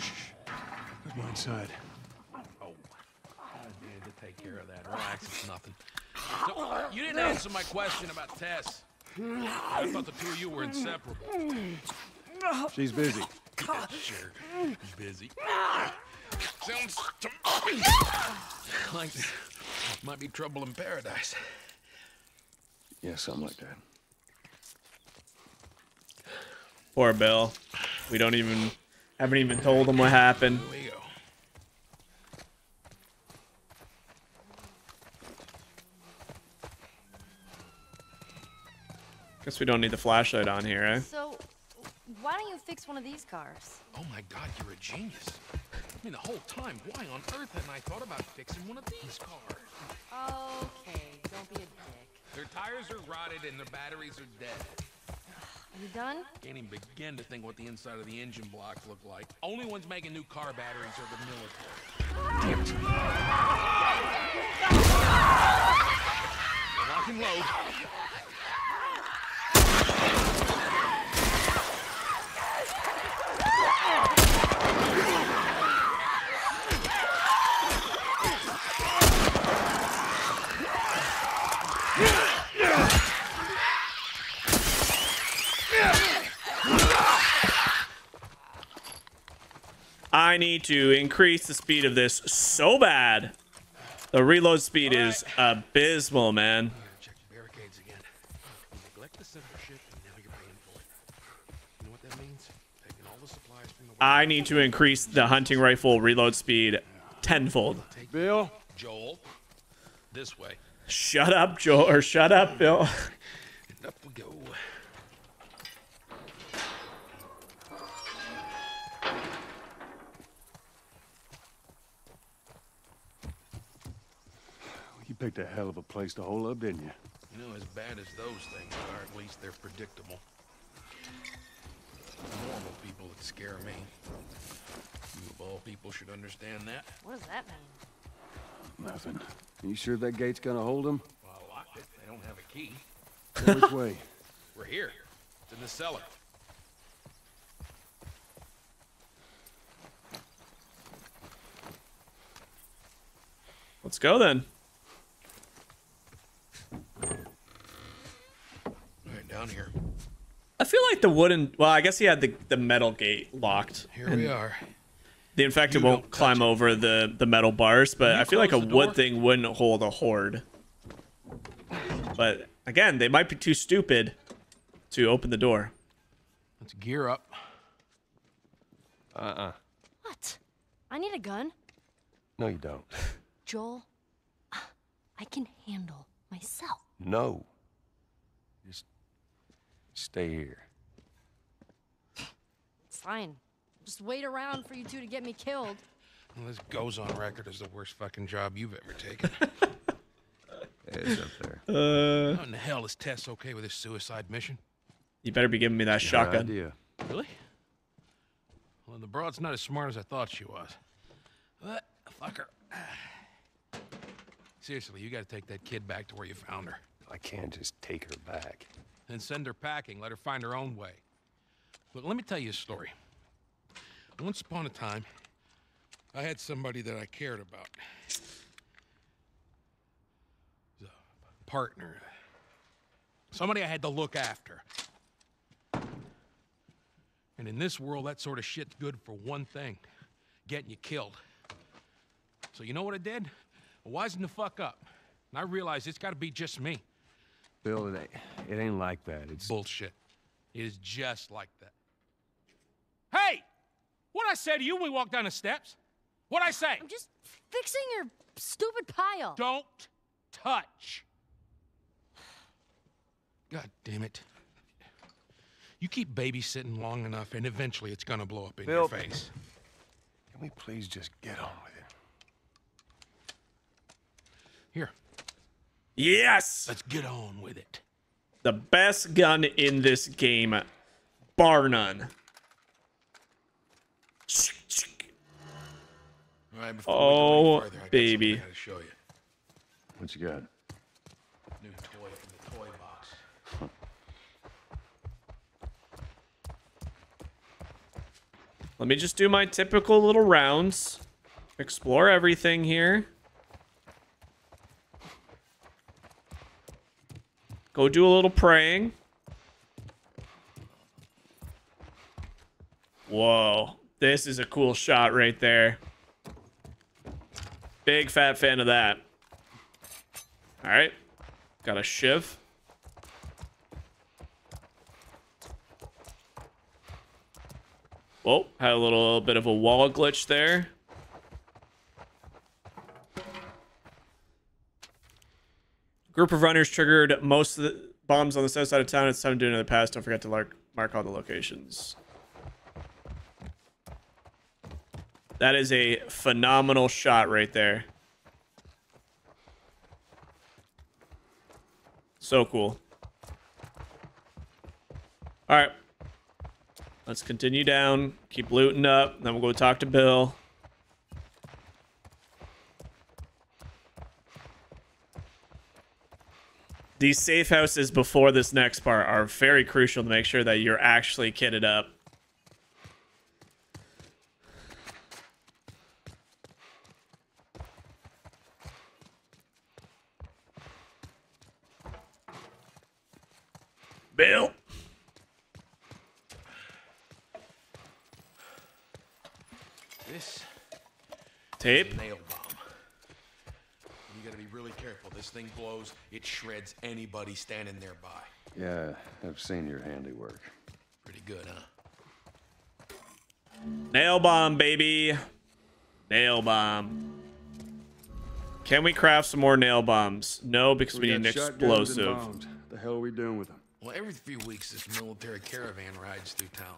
one side. Oh, I need to take care of that. Relax, it's nothing. So, you didn't answer my question about Tess. I thought the two of you were inseparable. She's busy. Sure, busy. Sounds to me like there might be trouble in paradise. Yeah, something like that. Poor Bill. We don't even haven't even told him what happened. Guess we don't need the flashlight on here, eh? So why don't you fix one of these cars? Oh my God, you're a genius. I mean, the whole time, why on earth hadn't I thought about fixing one of these cars? Okay, don't be a dick. Their tires are rotted and their batteries are dead. Are you done? Can't even begin to think what the inside of the engine blocks look like. Only ones making new car batteries are the military. Lock and load. I need to increase the speed of this so bad. The reload speed is abysmal, man. Check the barricades again. You neglect the censorship and now you're paying for it. You know what that means? Taking all the supplies from the I need to increase the hunting rifle reload speed tenfold. Bill, Joel, this way. Shut up, Joel, or shut up, Bill. And up we go. You picked a hell of a place to hole up, didn't you? You know, as bad as those things are, at least they're predictable. Normal people that scare me. You of all people should understand that. What does that mean? Nothing. Are you sure that gate's gonna hold them? Well, I locked it. They don't have a key. So which way? We're here. It's in the cellar. Let's go then. Down here. I feel like the wooden. Well, I guess he had the metal gate locked. Here we are. The infected won't climb over the metal bars, but I feel like a wood thing wouldn't hold a horde. But again, they might be too stupid to open the door. Let's gear up. What? I need a gun. No, you don't. Joel, I can handle myself. No. Just stay here. It's fine. Just wait around for you two to get me killed. Well, this goes on record as the worst fucking job you've ever taken. It's up there. How in the hell is Tess okay with this suicide mission? You better be giving me that shotgun. Idea. Really? Well, the broad's not as smart as I thought she was. But, fuck her. Seriously, you gotta take that kid back to where you found her. I can't just take her back. Then send her packing. Let her find her own way. Look, let me tell you a story. Once upon a time, I had somebody that I cared about. It was a partner. Somebody I had to look after. And in this world, that sort of shit's good for one thing. Getting you killed. So you know what I did? I wisened the fuck up. And I realized it's gotta be just me. Bill, it ain't like that. It's bullshit. It is just like that. Hey! What'd I say to you when we walked down the steps? What'd I say? I'm just fixing your stupid pile. Don't touch. God damn it. You keep babysitting long enough, and eventually it's gonna blow up in Bill, your face. Can we please just get on with it? Here. Yes! Let's get on with it. The best gun in this game, bar none. Right, oh, further, baby. To show you. What you got? New toy from the toy box. Let me just do my typical little rounds. Explore everything here. Go do a little praying. Whoa. This is a cool shot right there. Big fat fan of that. All right. Got a shiv. Whoa. Had a little bit of a wall glitch there. Group of runners triggered most of the bombs on the south side of town. It's time to do another pass. Don't forget to mark all the locations. That is a phenomenal shot right there. So cool. All right. Let's continue down. Keep looting up. Then we'll go talk to Bill. These safe houses before this next part are very crucial to make sure that you're actually kitted up. Bill. This tape is a nail bomb. You gotta be really careful. This thing blows, it shreds anybody standing nearby. Yeah, I've seen your handiwork. Pretty good, huh? Nail bomb, baby. Nail bomb. Can we craft some more nail bombs? No, because we need an explosive. What the hell are we doing with them? Well, every few weeks, this military caravan rides through town.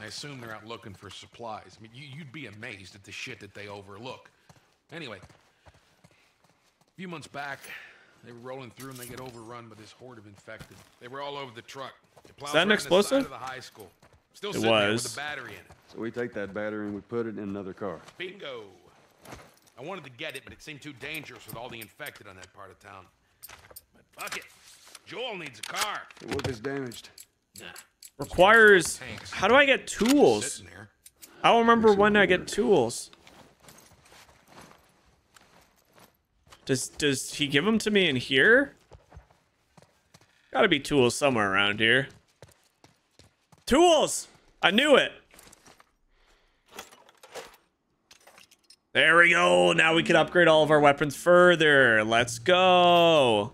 I assume they're out looking for supplies. I mean, you'd be amazed at the shit that they overlook. Anyway, a few months back, they were rolling through and they get overrun by this horde of infected. They were all over the truck. Is that an explosive? The high school. Still it was. With a battery in it. So we take that battery and we put it in another car. Bingo. I wanted to get it, but it seemed too dangerous with all the infected on that part of town. But fuck it. Joel needs a car. The wood is damaged. Requires... How do I get tools? I don't remember when I get tools. Does he give them to me in here? Gotta be tools somewhere around here. Tools! I knew it! There we go! Now we can upgrade all of our weapons further. Let's go!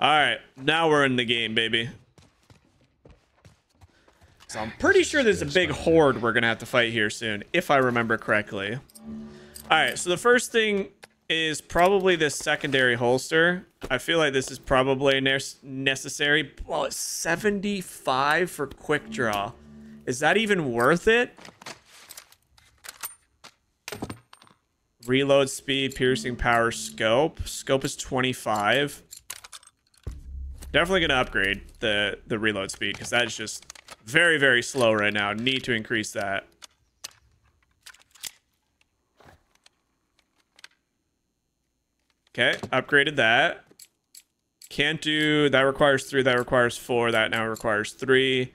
All right, now we're in the game, baby. So I'm pretty sure there's a big horde we're gonna have to fight here soon, if I remember correctly. Alright, so the first thing is probably this secondary holster. I feel like this is probably necessary. Well, it's 75 for quick draw. Is that even worth it? Reload speed, piercing power, scope. Scope is 25. Definitely gonna upgrade the reload speed because that's just very, very slow right now. Need to increase that. Okay, upgraded that. Can't do, that requires 3, that requires 4, that now requires 3.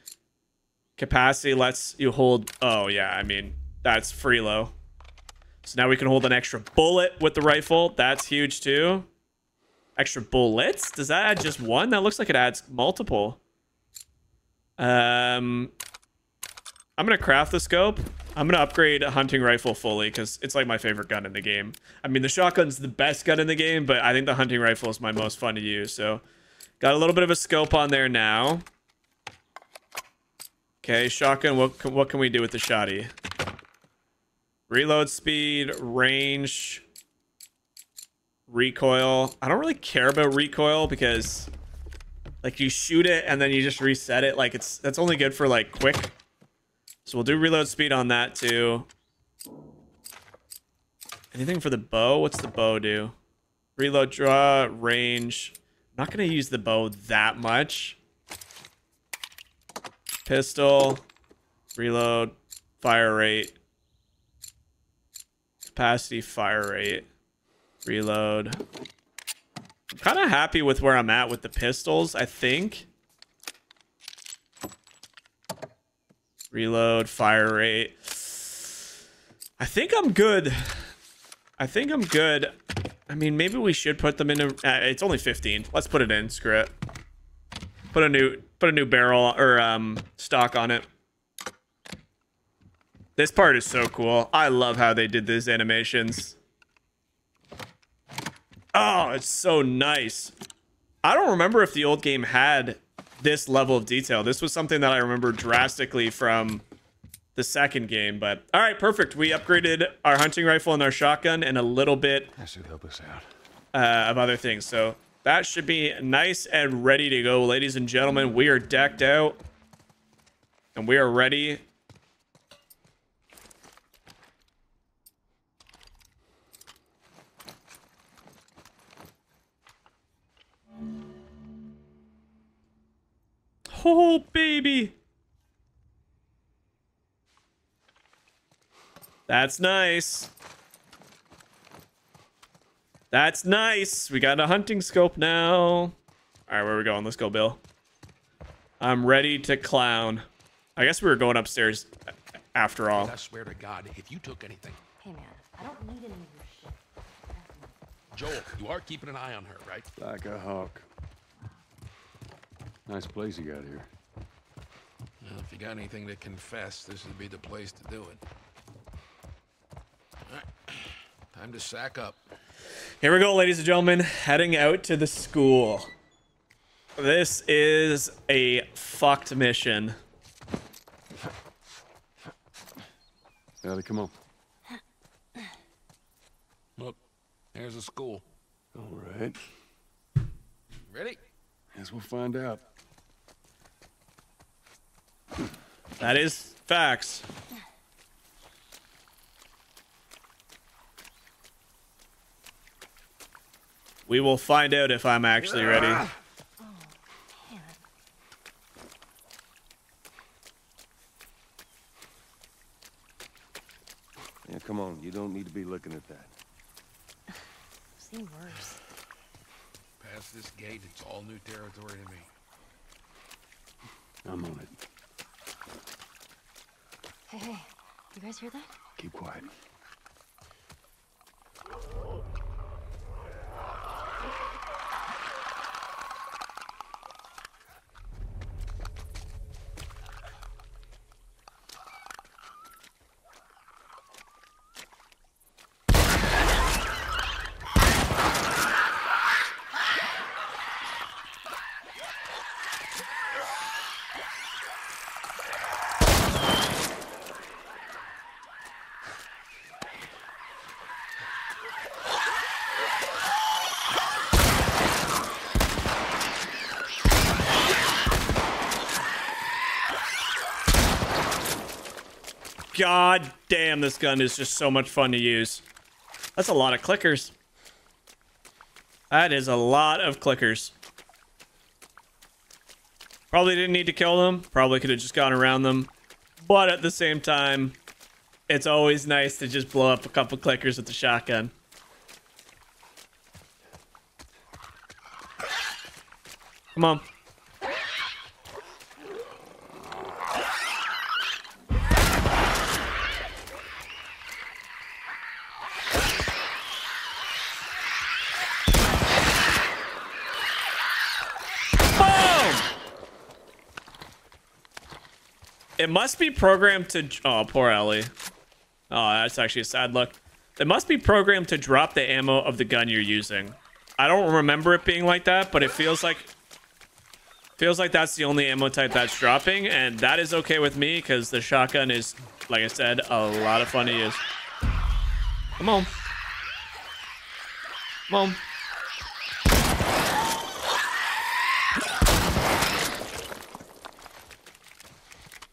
Capacity lets you hold, oh yeah, I mean, that's free low. So now we can hold an extra bullet with the rifle. That's huge too. Extra bullets? Does that add just one? That looks like it adds multiple. I'm gonna craft the scope. I'm gonna upgrade a hunting rifle fully because it's like my favorite gun in the game. I mean, the shotgun's the best gun in the game, but I think the hunting rifle is my most fun to use. So got a little bit of a scope on there now. Okay, shotgun, what can we do with the shotty? Reload speed, range, recoil. I don't really care about recoil because like you shoot it and then you just reset it. Like it's, that's only good for like quick. So we'll do reload speed on that too. Anything for the bow? What's the bow do? Reload, draw, range. I'm not going to use the bow that much. Pistol, reload, fire rate. Capacity, fire rate, reload. I'm kind of happy with where I'm at with the pistols, I think. Reload, fire rate. I think I'm good. I think I'm good. I mean, maybe we should put them in a, it's only 15. Let's put it in, screw it. Put a new barrel or stock on it. This part is so cool. I love how they did these animations. Oh, it's so nice. I don't remember if the old game had this level of detail. This was something that I remember drastically from the second game, but all right, perfect. We upgraded our hunting rifle and our shotgun and a little bit of other things. So that should be nice and ready to go. Ladies and gentlemen, we are decked out and we are ready. Oh, baby. That's nice. That's nice. We got a hunting scope now. All right, where are we going? Let's go, Bill. I'm ready to clown. I guess we were going upstairs after all. I swear to God, if you took anything. Hey, man, I don't need any of your shit. Joel, you are keeping an eye on her, right? Like a hawk. Nice place you got here. Well, if you got anything to confess, this would be the place to do it. All right. Time to sack up. Here we go, ladies and gentlemen. Heading out to the school. This is a fucked mission. Ellie, come on. Look, there's the school. All right. Ready? Guess we'll find out. That is facts. We will find out if I'm actually ready. Oh, damn it. Yeah, come on. You don't need to be looking at that. I've seen worse. Past this gate, it's all new territory to me. I'm on it. Hey, you guys hear that? Keep quiet. God damn, this gun is just so much fun to use. That's a lot of clickers. That is a lot of clickers. Probably didn't need to kill them. Probably could have just gone around them. But at the same time, it's always nice to just blow up a couple clickers with the shotgun. Come on. It must be programmed to... Oh, poor Ellie. Oh, that's actually a sad look. It must be programmed to drop the ammo of the gun you're using. I don't remember it being like that, but it feels like that's the only ammo type that's dropping, and that is okay with me because the shotgun is, like I said, a lot of fun to use. Come on. Come on.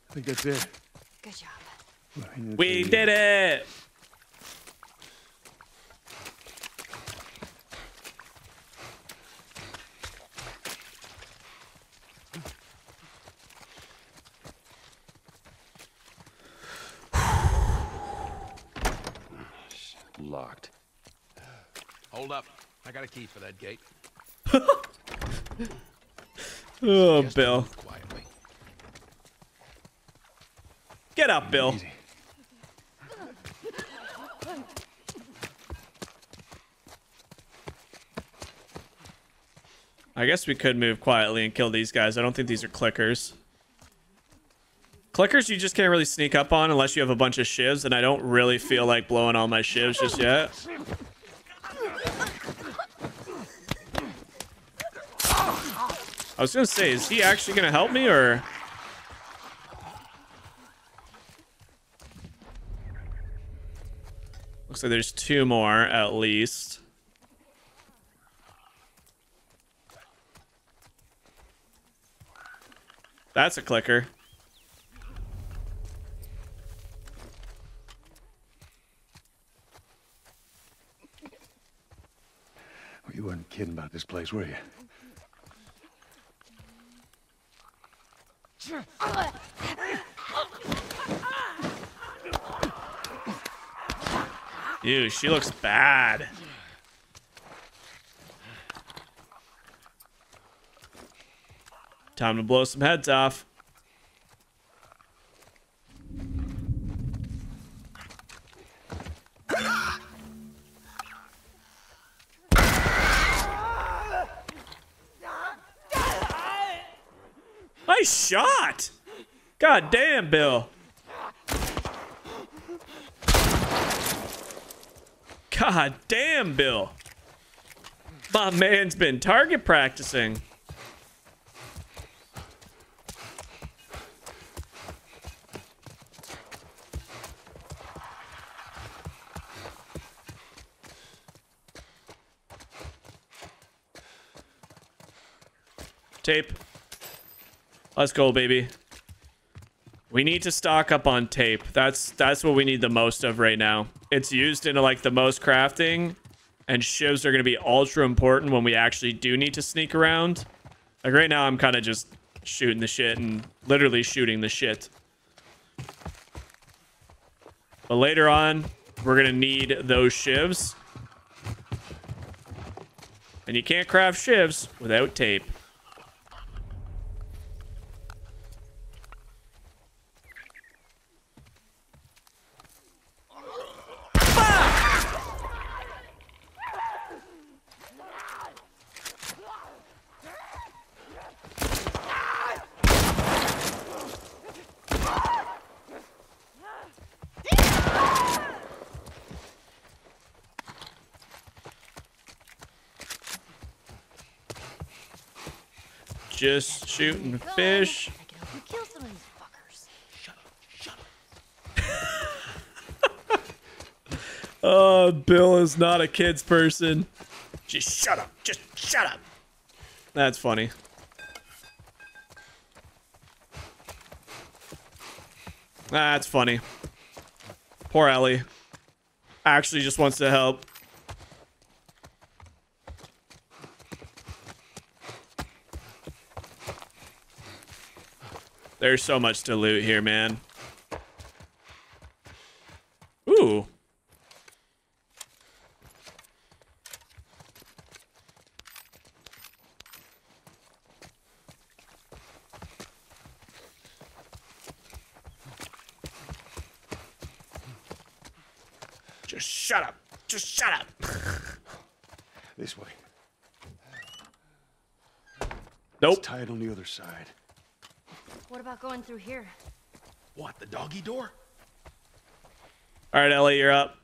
I think that's it. Good job. We did it! Locked. Hold up. I got a key for that gate. Oh, Bill. Get up, Bill. Easy. I guess we could move quietly and kill these guys. I don't think these are clickers. Clickers you just can't really sneak up on unless you have a bunch of shivs, and I don't really feel like blowing all my shivs just yet. I was gonna say, is he actually gonna help me or... Looks like there's two more, at least. That's a clicker. Well, you weren't kidding about this place, were you? Ew, she looks bad. Time to blow some heads off. Nice shot! God damn, Bill. God damn, Bill. My man's been target practicing. Tape. Let's go, baby. We need to stock up on tape. That's what we need the most of right now. It's used in like the most crafting, and shivs are going to be ultra important when we actually do need to sneak around. Like right now, I'm kind of just shooting the shit and literally shooting the shit. But later on, we're going to need those shivs. And you can't craft shivs without tape. Just shooting fish. Oh, Bill is not a kid's person. Just shut up. Just shut up. That's funny. That's funny. Poor Ellie. Actually just wants to help. There's so much to loot here, man. Ooh. Just shut up. Just shut up. This way. Nope. It's tied on the other side. What about going through here? What, the doggy door? All right, Ellie, you're up.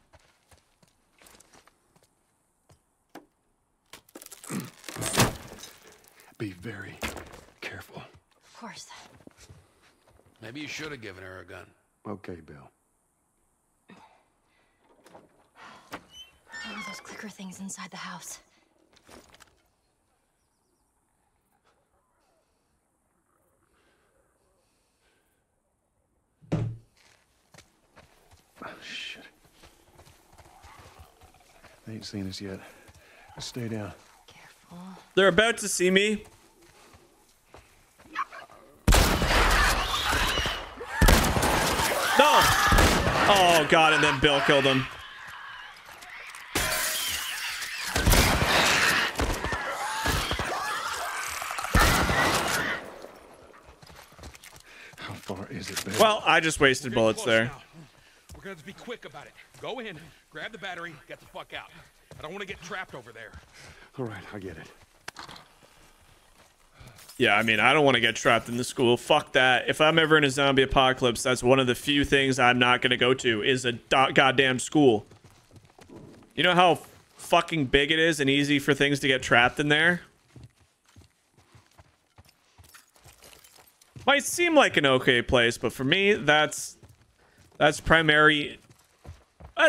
Be very careful. Of course. Maybe you should have given her a gun. Okay, Bill. What are those clicker things inside the house? They ain't seen us yet. Stay down. Careful. They're about to see me. No! Oh, God, and then Bill killed him. How far is it, Bill? Well, I just wasted bullets there. Now. We're gonna have to be quick about it. Go in, grab the battery, get the fuck out. I don't want to get trapped over there. All right, I get it. Yeah, I mean, I don't want to get trapped in the school. Fuck that. If I'm ever in a zombie apocalypse, that's one of the few things I'm not gonna go to is a goddamn school. You know how fucking big it is and easy for things to get trapped in there? Might seem like an okay place, but for me, that's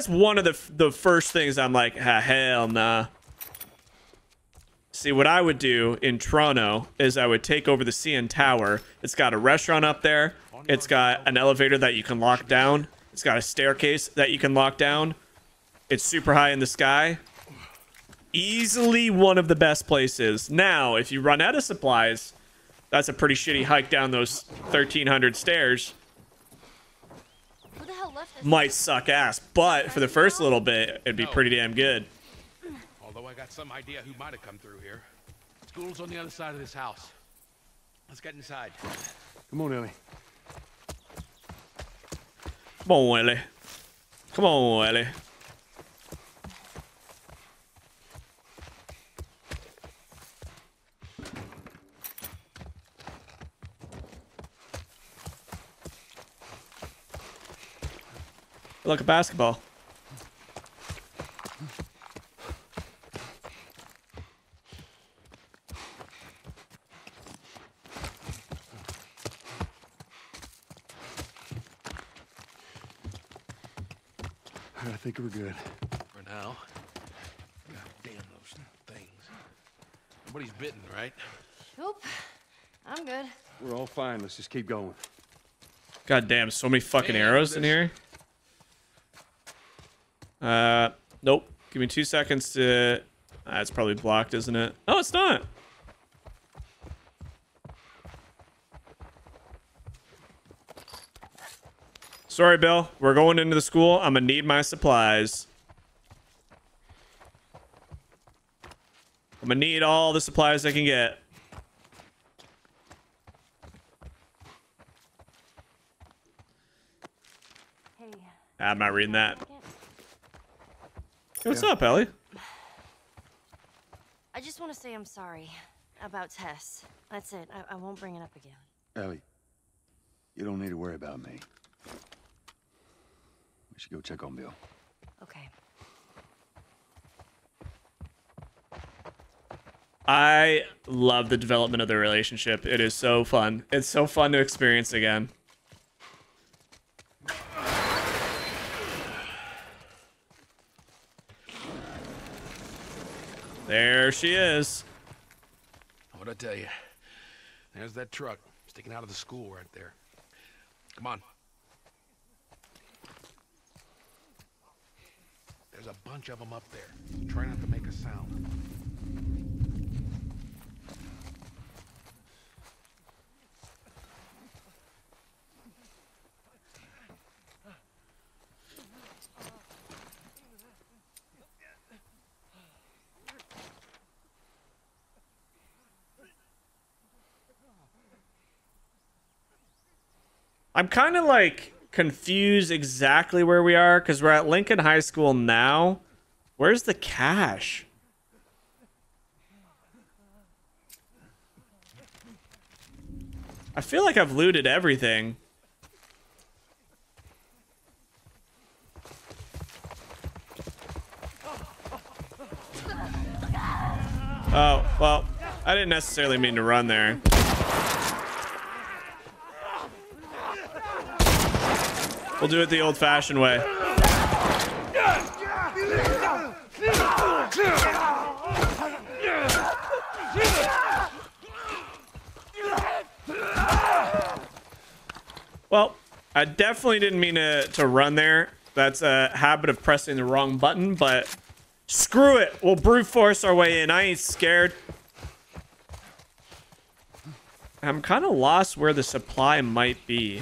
one of the first things I'm like, ah, hell nah. See, what I would do in Toronto is I would take over the CN Tower. It's got a restaurant up there. It's got an elevator that you can lock down. It's got a staircase that you can lock down. It's super high in the sky. Easily one of the best places. Now, if you run out of supplies, that's a pretty shitty hike down those 1,300 stairs. Might suck ass, but for the first little bit, it'd be pretty damn good. Although I got some idea who might have come through here. School's on the other side of this house. Let's get inside. Come on, Ellie. Come on, Ellie. Come on, Ellie. Like a basketball. I think we're good for now. God damn those things. Nobody's bitten, right? Nope. I'm good. We're all fine. Let's just keep going. God damn, so many fucking arrows in here. Nope. Give me 2 seconds to... it's probably blocked, isn't it? No, it's not. Sorry, Bill. We're going into the school. I'm gonna need my supplies. I'm gonna need all the supplies I can get. Hey. I'm not reading that. Hey, what's up, Ellie? I just want to say I'm sorry about Tess. That's it. I won't bring it up again. Ellie, you don't need to worry about me. We should go check on Bill. Okay. I love the development of their relationship. It is so fun. It's so fun to experience again. There she is. What'd I tell you? There's that truck sticking out of the school right there. Come on. There's a bunch of them up there. Try not to make a sound. I'm kind of like confused exactly where we are because we're at Lincoln High School now. Where's the cache? I feel like I've looted everything. Oh, well, I didn't necessarily mean to run there. We'll do it the old-fashioned way. Well, I definitely didn't mean to run there. That's a habit of pressing the wrong button, but screw it. We'll brute force our way in. I ain't scared. I'm kind of lost where the supply might be.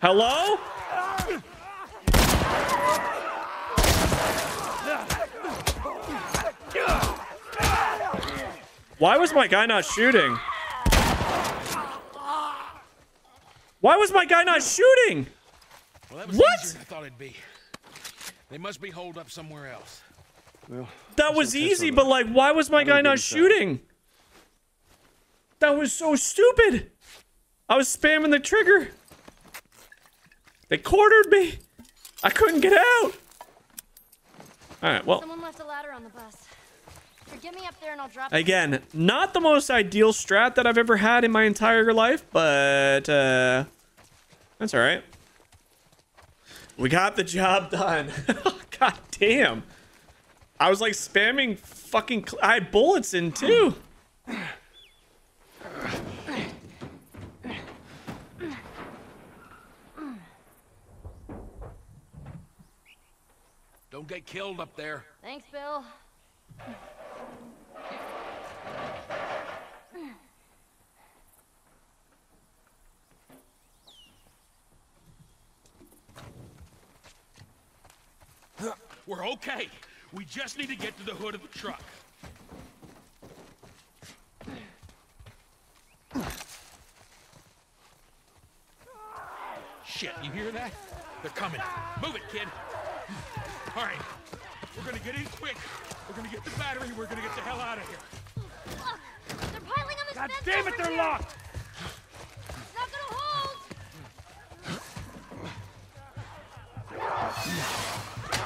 Hello? Why was my guy not shooting? Why was my guy not shooting? Well, that was what? Easier than I thought it'd be. They must be holed up somewhere else. Well, that was easy, but like, why was my guy not shooting? That was so stupid. I was spamming the trigger. They cornered me. I couldn't get out. All right, well. Someone left a ladder on the bus. Get me up there and I'll drop again. Not the most ideal strat that I've ever had in my entire life, but that's all right. We got the job done. God damn. I was like spamming fucking... I had bullets in too. Don't get killed up there. Thanks, Bill. We're okay. We just need to get to the hood of the truck. Shit, you hear that? They're coming. Move it, kid. All right. We're gonna get in quick. We're gonna get the battery. We're gonna get the hell out of here. Look, they're piling on this fence. God damn it, they're locked. It's not gonna hold.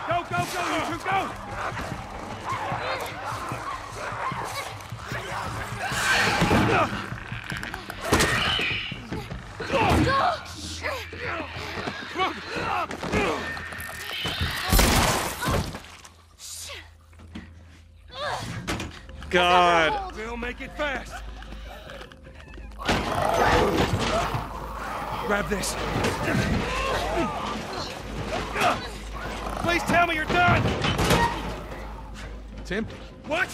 Go, go, go, you two, go. Come on. God. We'll make it fast. Grab this. Please tell me you're done. It's empty. What?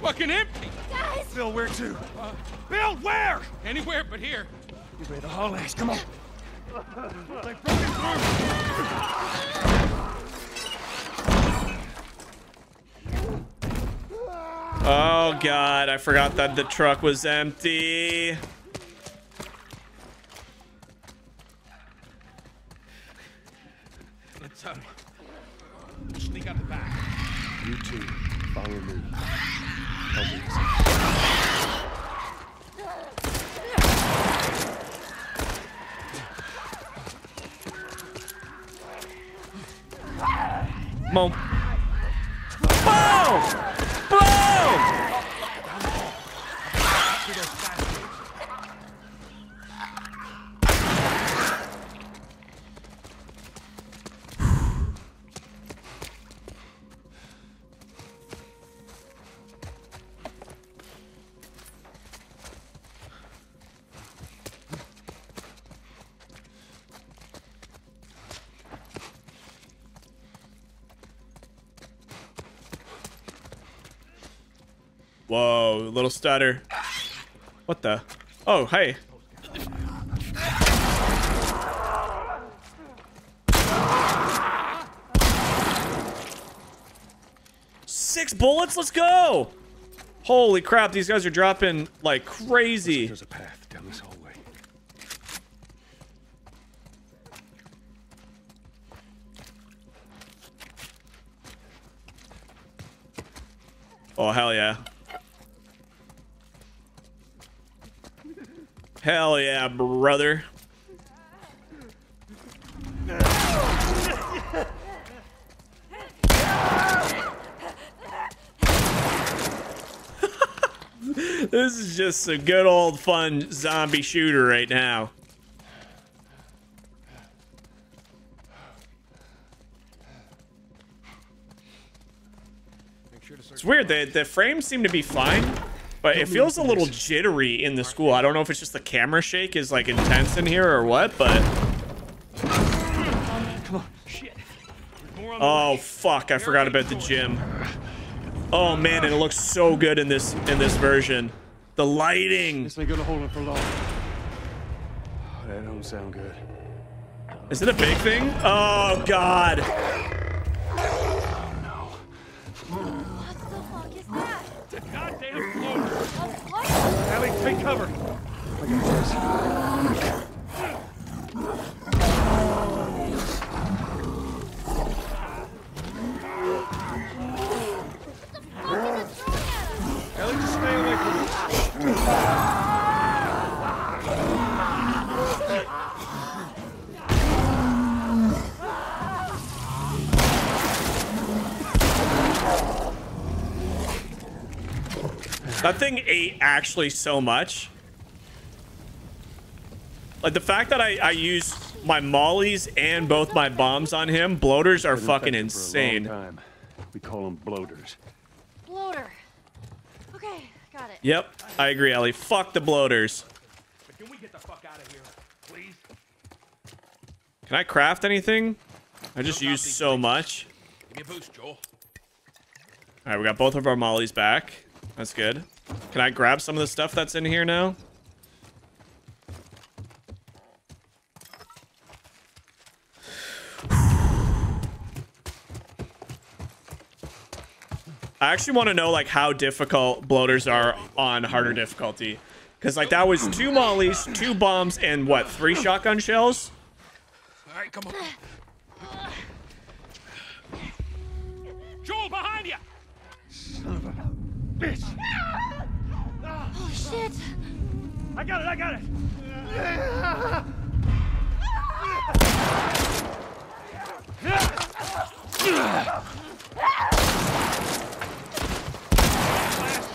Fucking empty. Guys. Bill, where to? Bill, where? Anywhere but here. You made the whole ass. Come on. They broke it through. Oh God, I forgot that the truck was empty. Let's sneak out the back. You two, follow me. Boom! Boom! Boom! Whoa, little stutter. What the? Oh, hey. Six bullets, let's go! Holy crap, these guys are dropping like crazy. There's a path down this hallway. Oh, hell yeah. Hell yeah, brother. This is just a good old fun zombie shooter right now. It's weird, the frames seem to be fine. But it feels a little jittery in the school. I don't know if it's just the camera shake is like intense in here or what, but... Come on. Shit. Oh, fuck. I forgot about the gym. Oh, man, and it looks so good in this version. The lighting. This ain't gonna hold up for long. Oh, that don't sound good. Is it a big thing? Oh, God. Ellie, take cover. I got this. Ellie, just stay away from me. That thing ate actually so much. Like the fact that I used my mollies and both my bombs on him, bloaters are fucking insane. We call them bloaters. Bloater. Okay, got it. Yep, I agree, Ellie. Fuck the bloaters. But can we get the fuck out of here, please? Can I craft anything? I just used so much. Give me a boost, Joel. All right, we got both of our mollies back. That's good. Can I grab some of the stuff that's in here now? I actually want to know like how difficult bloaters are on harder difficulty. Because like that was 2 mollies, 2 bombs, and what, 3 shotgun shells? Alright, come on. Joel, behind you! Son of a... Bitch. Oh shit! I got it! I got it! Last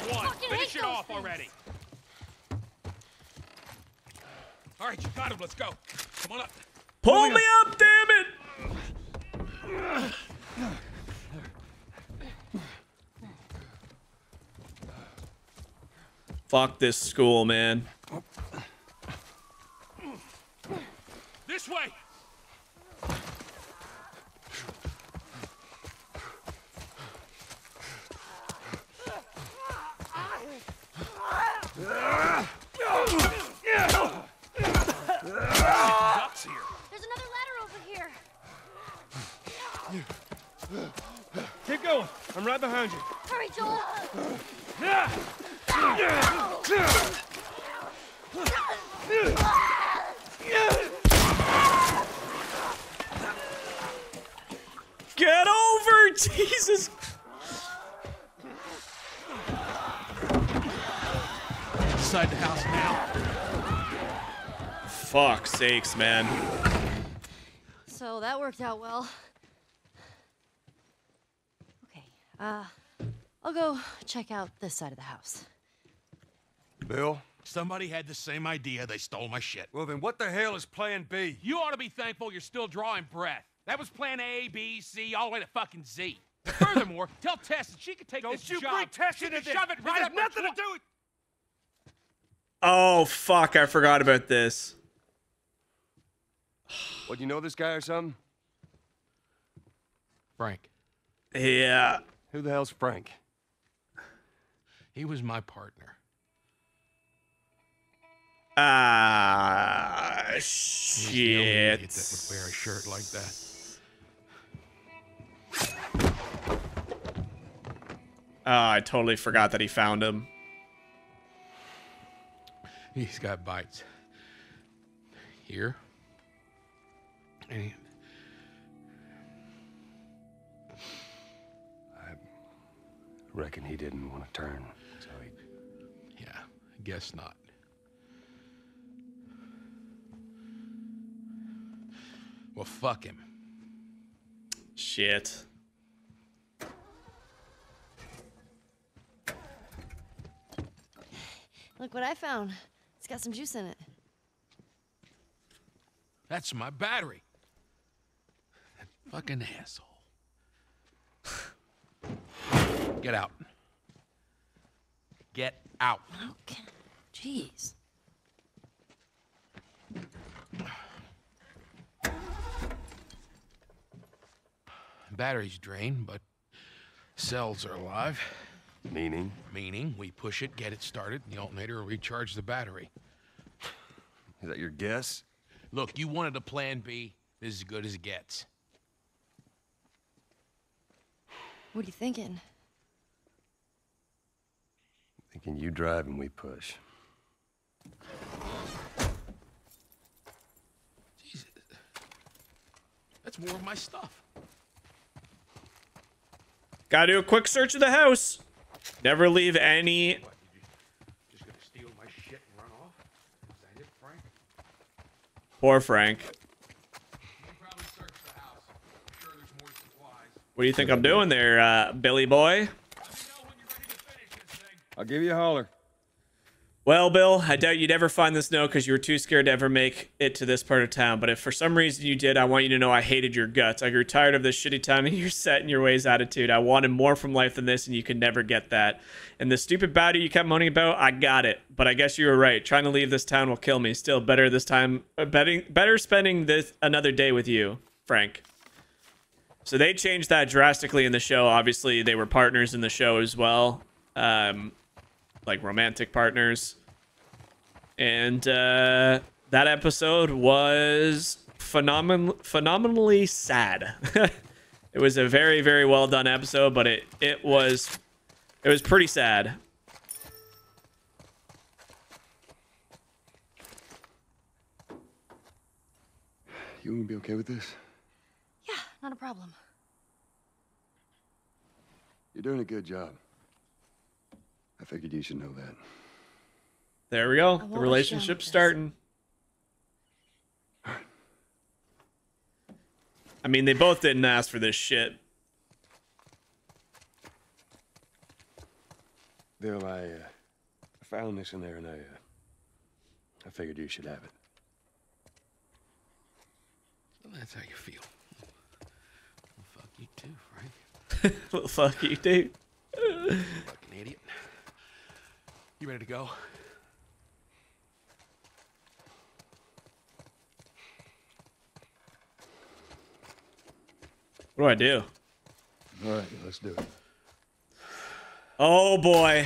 one. Finish it off already. All right, you got him. Let's go. Come on up. Pull me up, damn it! Fuck this school, man. This way. There's another ladder over here. Keep going. I'm right behind you. Hurry, Joel. Yeah. Get over, Jesus. Inside the house now. Fuck's sakes, man. So that worked out well. I'll go check out this side of the house. Bill? Somebody had the same idea. They stole my shit. Well, then what the hell is plan B? You ought to be thankful you're still drawing breath. That was plan A, B, C, all the way to fucking Z. Furthermore, tell Tess that she could take this job. Don't you bring Tess into this. Shove it right up her nothing to do with... Oh, fuck. I forgot about this. What, you know this guy or something? Frank. Yeah. Who the hell's Frank? He was my partner. Ah, shit. That would wear a shirt like that. I totally forgot that he found him. He's got bites here. And he... I reckon he didn't want to turn, so he... Yeah, I guess not. Well, fuck him. Shit. Look what I found. It's got some juice in it. That's my battery. That fucking asshole. Get out. Get out. Okay. Jeez. Battery's drained, but cells are alive. Meaning? Meaning, we push it, get it started, and the alternator will recharge the battery. Is that your guess? Look, you wanted a plan B. This is as good as it gets. What are you thinking? Thinking you drive and we push. Jesus. That's more of my stuff. Gotta do a quick search of the house. Never leave any. What, you just gonna steal my shit and run off? Is that it, Frank? Poor Frank. You probably searched the house. I'm sure there's more supplies. What do you think I'm doing there, Billy boy? Let me know when you're ready to finish this thing. I'll give you a holler. Well, Bill, I doubt you'd ever find this note because you were too scared to ever make it to this part of town. But if for some reason you did, I want you to know I hated your guts. I grew tired of this shitty town and your set in your ways attitude. I wanted more from life than this, and you could never get that. And the stupid battery you kept moaning about, I got it. But I guess you were right. Trying to leave this town will kill me. Still, better this time. Better spending this another day with you, Frank. So they changed that drastically in the show. Obviously, they were partners in the show as well. Like romantic partners. And that episode was phenomenally sad. It was a very, very well done episode, but it was pretty sad. You gonna be okay with this? Yeah, not a problem. You're doing a good job. I figured you should know that. There we go. The relationship's starting. I mean, they both didn't ask for this shit. Bill, I found this in there, and I figured you should have it. Well, that's how you feel. Well, fuck you too, Frank. Well, fuck you too. Fucking idiot. You ready to go? What do I do? All right, let's do it. Oh boy.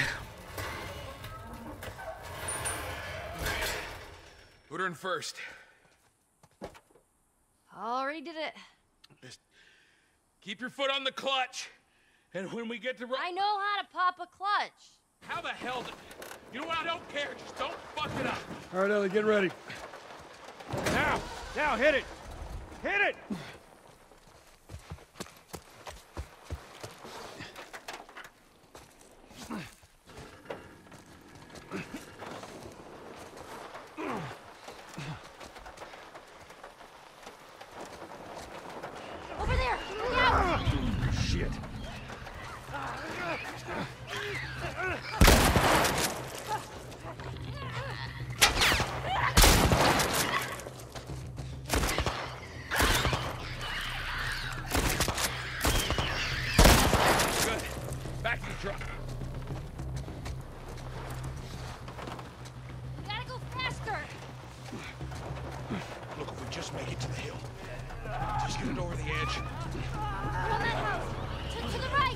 Put her in first. Already did it. Just keep your foot on the clutch, and when we get to I know how to pop a clutch. How the hell did... You know what? I don't care. Just don't fuck it up. All right, Ellie, get ready. Now! Now, hit it! Hit it! Over there! Look out! Shit. truck. We gotta go faster. Look, if we just make it to the hill. Just get it over the edge. From that house. To the right.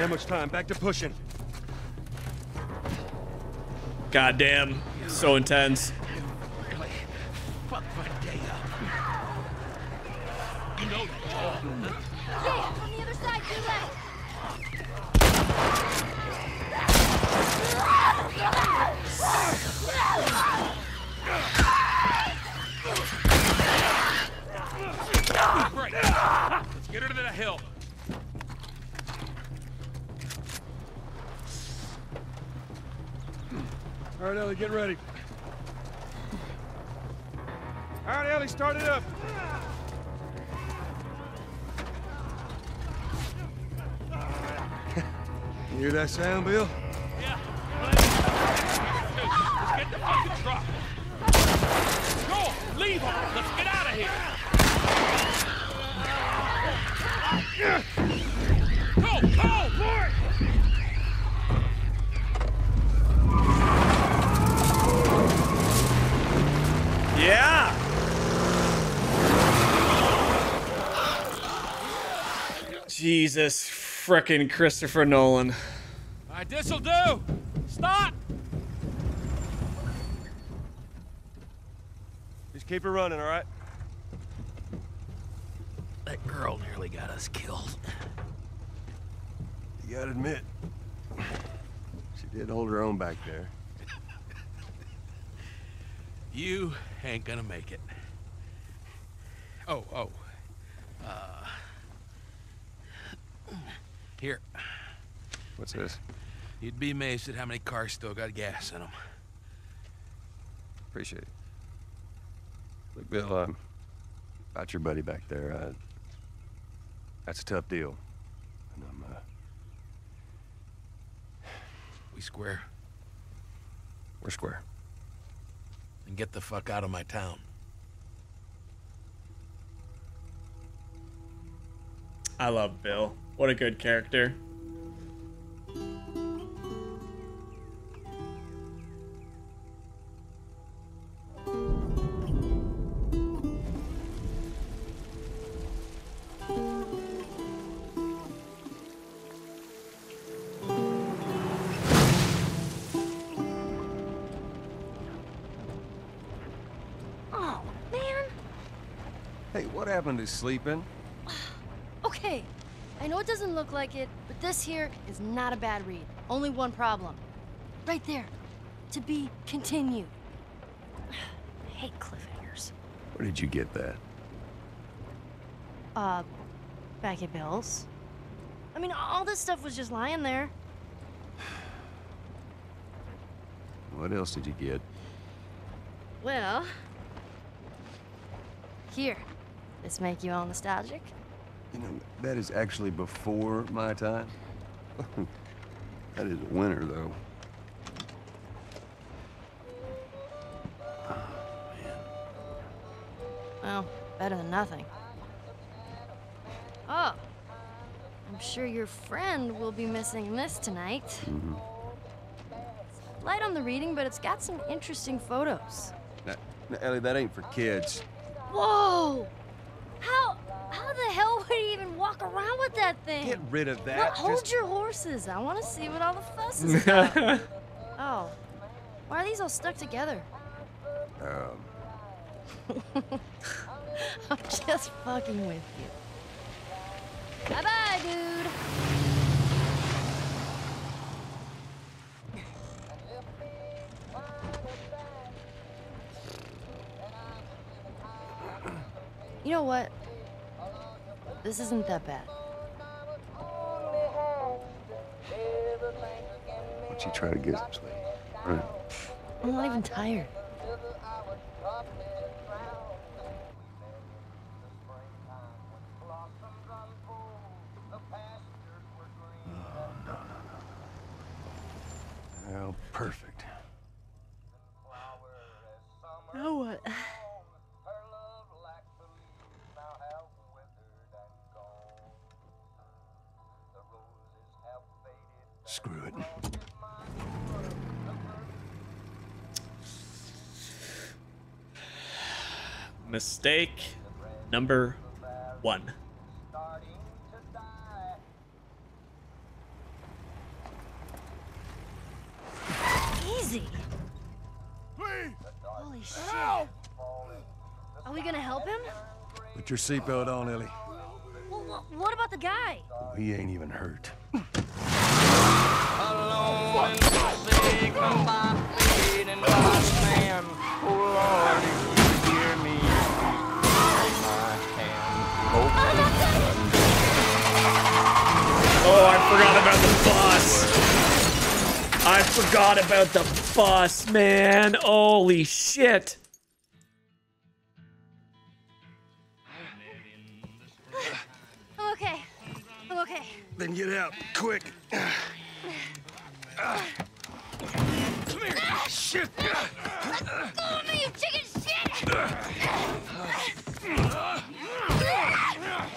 How much time? Back to pushing. Goddamn, so intense. Really fuck my day up. You know that. Yeah, on the other side, do that. Let's get her to the hill. All right, Ellie, get ready. All right, Ellie, start it up. You hear that sound, Bill? Yeah. Let's get the fucking truck. Joel, leave her. Let's get out of here. Go, go! Yeah! Jesus frickin' Christopher Nolan. Alright, this'll do! Stop! Just keep it running, alright? That girl nearly got us killed. You gotta admit, she did hold her own back there. You ain't gonna make it. Here. What's this? You'd be amazed at how many cars still got gas in them. Appreciate it. Look, Bill, about your buddy back there, that's a tough deal. And I'm, We square? We're square. And get the fuck out of my town. I love Bill. What a good character. What happened to sleeping? Okay, I know it doesn't look like it, but this here is not a bad read. Only one problem. Right there. To be continued. I hate cliffhangers. Where did you get that? Back at Bill's. I mean, all this stuff was just lying there. What else did you get? Well... Here. This make you all nostalgic? You know, that is actually before my time. That is winter, though. Oh, man. Well, better than nothing. Oh, I'm sure your friend will be missing this tonight. Mm-hmm. Light on the reading, but it's got some interesting photos. Now, Ellie, that ain't for kids. Whoa! How the hell would he even walk around with that thing? Get rid of that. Look, hold your horses. I want to see what all the fuss is about. Oh. Why are these all stuck together? I'm just fucking with you. Bye-bye, dude. You know what? This isn't that bad. What'd you try to get some sleep? Right. I'm not even tired. Oh, no, no, no. Oh, perfect. Now what? Screw it. Mistake number one. Easy. Please. Holy shit. Help. Are we gonna help him? Put your seatbelt on, Ellie. Well, what about the guy? Well, he ain't even hurt. Alone in the sea, come by feet and I stand. Oh Lord, if you hear me, take my hand. Oh, I forgot about the boss. I forgot about the boss, man. Holy shit. I'm okay. I'm okay. Then get out, quick. Come here, shit! Let go of me, you chicken shit!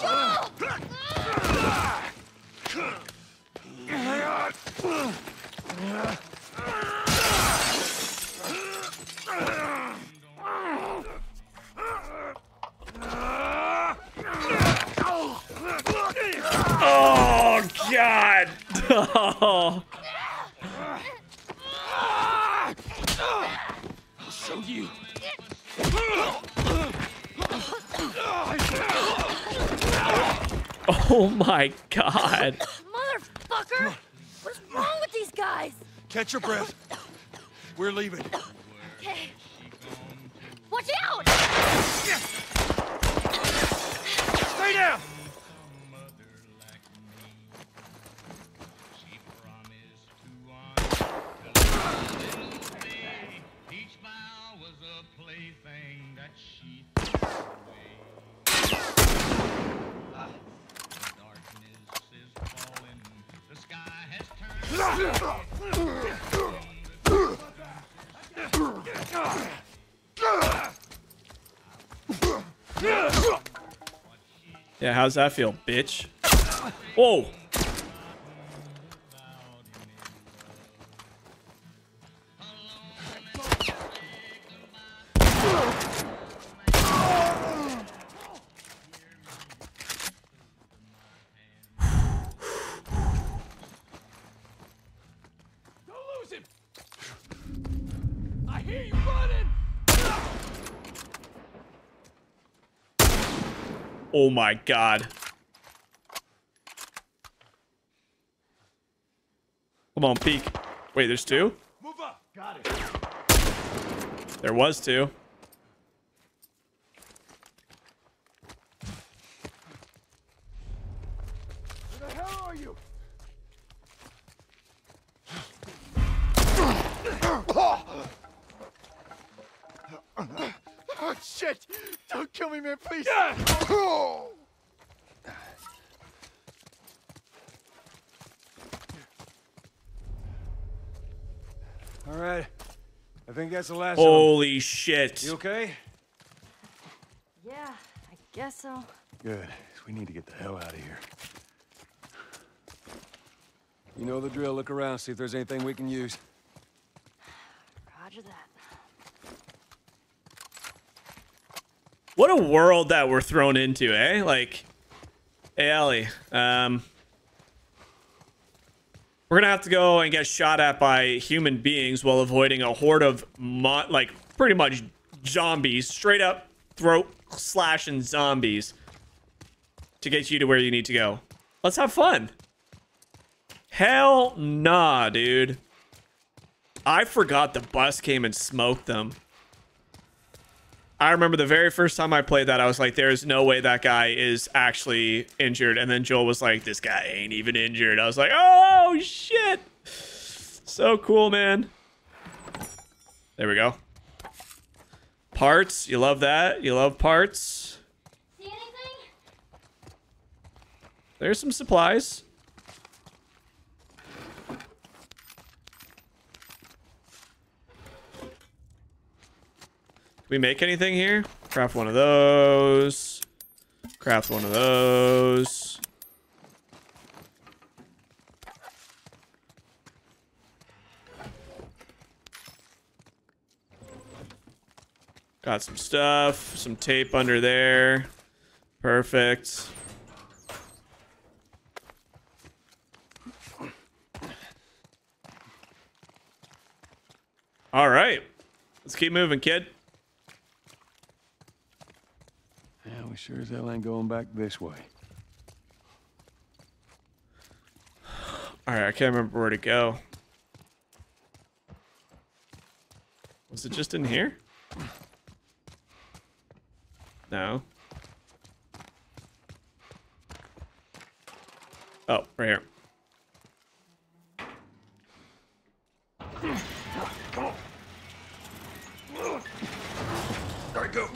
Oh, God! Oh. You. Oh my God. Motherfucker! What's wrong with these guys? Catch your breath. We're leaving. Okay. Watch out! Stay down! Yeah, how's that feel, bitch? Whoa! Oh my God. Come on, peek. Wait, there's two? Move up. Got it. There was two. Where the hell are you? Oh, shit. Don't kill me, man, please. Yeah. Oh. All right. I think that's the last one. Holy shit. You okay? Yeah, I guess so. Good. We need to get the hell out of here. You know the drill. Look around, see if there's anything we can use. Roger that. What a world that we're thrown into, eh? Like, hey, Ellie, we're gonna have to go and get shot at by human beings while avoiding a horde of, like, pretty much zombies, straight up throat slashing zombies to get you to where you need to go. Let's have fun. Hell nah, dude. I forgot the bus came and smoked them. I remember the very first time I played that, I was like, there's no way that guy is actually injured. And then Joel was like, this guy ain't even injured. I was like, oh, shit. So cool, man. There we go. Parts. You love that. You love parts. See anything? There's some supplies. we make anything here? Craft one of those. Craft one of those. Got some stuff, some tape under there. Perfect. All right, let's keep moving, kid. Yeah, we sure as hell ain't going back this way. All right, I can't remember where to go. Was it just in here? No. Oh, right here. There we go.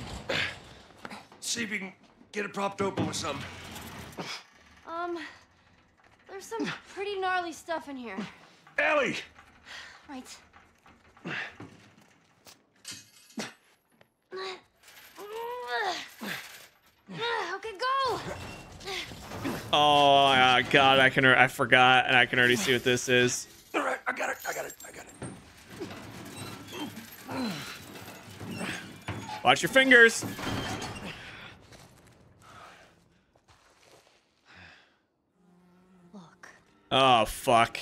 See if you can get it propped open with something. There's some pretty gnarly stuff in here. Ellie! Right. Okay, go! Oh God, I forgot, and I can already see what this is. All right, I got it. Watch your fingers. Look. Oh fuck.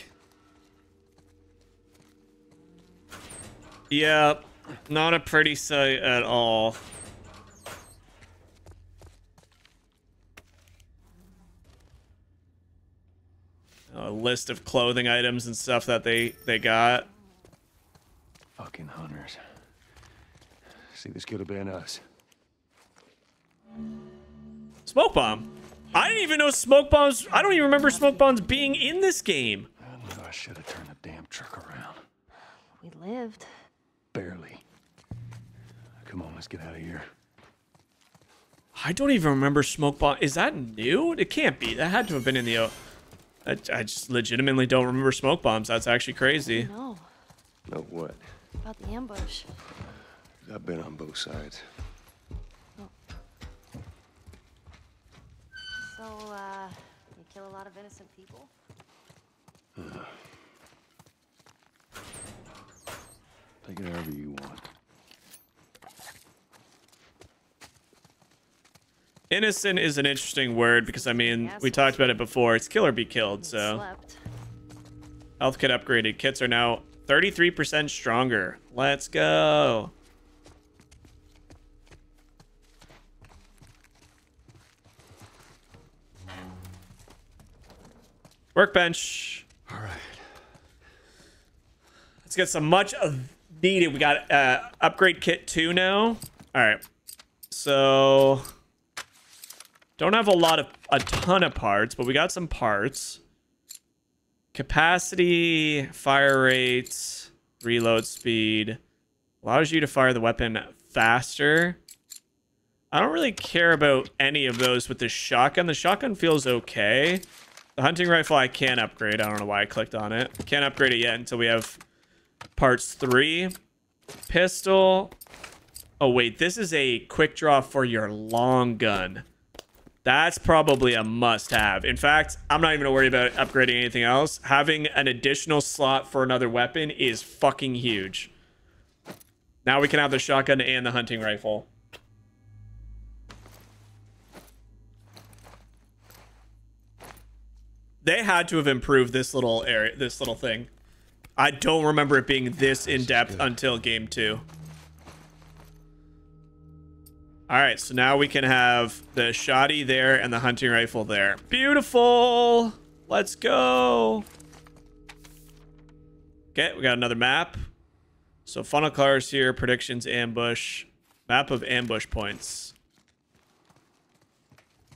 Yep, not a pretty sight at all. A list of clothing items and stuff that they got. Fucking hunters. See, this could have been us. Smoke bomb. I didn't even know smoke bombs. I don't even remember smoke bombs being in this game. I knew I should have turned the damn truck around. We lived. Barely. Come on, let's get out of here. I don't even remember smoke bomb. Is that new? It can't be. That had to have been in the... I just legitimately don't remember smoke bombs. That's actually crazy. No. No what? About the ambush. I've been on both sides. Oh. So, you kill a lot of innocent people? Take it however you want. Innocent is an interesting word because, I mean, we talked about it before. It's kill or be killed, so. Health kit upgraded. Kits are now 33% stronger. Let's go. Workbench. All right. Let's get some much needed. We got upgrade kit 2 now. All right. So... Don't have a ton of parts, but we got some parts. Capacity, fire rate, reload speed. Allows you to fire the weapon faster. I don't really care about any of those with this shotgun. The shotgun feels okay. The hunting rifle I can upgrade. I don't know why I clicked on it. Can't upgrade it yet until we have parts 3. Pistol. Oh, wait. This is a quick draw for your long gun. That's probably a must-have. In fact, I'm not even gonna worry about upgrading anything else. Having an additional slot for another weapon is fucking huge. Now we can have the shotgun and the hunting rifle. They had to have improved this little area, this little thing. I don't remember it being this in-depth until game 2. All right, so now we can have the shotty there and the hunting rifle there. Beautiful. Let's go. Okay, we got another map. So funnel cars here, predictions, ambush. Map of ambush points.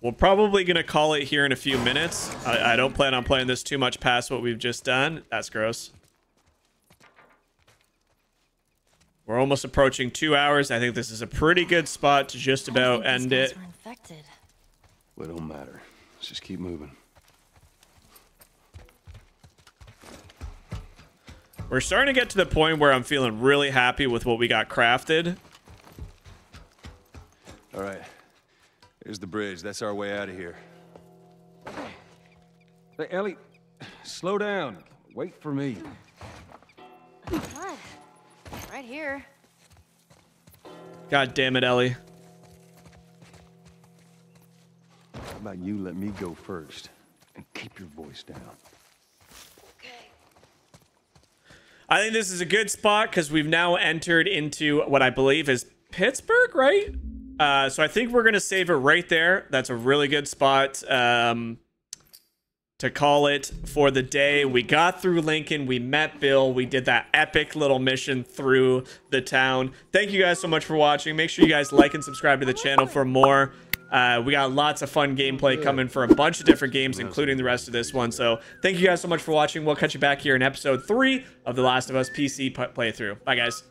We're probably going to call it here in a few minutes. I don't plan on playing this too much past what we've just done. That's gross. We're almost approaching 2 hours. I think this is a pretty good spot to just about end it. Well, it don't matter. Let's just keep moving. We're starting to get to the point where I'm feeling really happy with what we got crafted. Here's the bridge. That's our way out of here. Hey, Ellie, slow down. Wait for me. What? Right here. God damn it, Ellie. How about you let me go first and keep your voice down? I think this is a good spot because we've now entered into what I believe is Pittsburgh, right? So I think we're going to save it right there. That's a really good spot to call it for the day. We got through Lincoln. We met Bill. We did that epic little mission through the town. Thank you guys so much for watching. Make sure you guys like and subscribe to the channel for more. We got lots of fun gameplay coming for a bunch of different games, including the rest of this one. So thank you guys so much for watching. We'll catch you back here in episode 3 of The Last of Us PC playthrough. Bye, guys.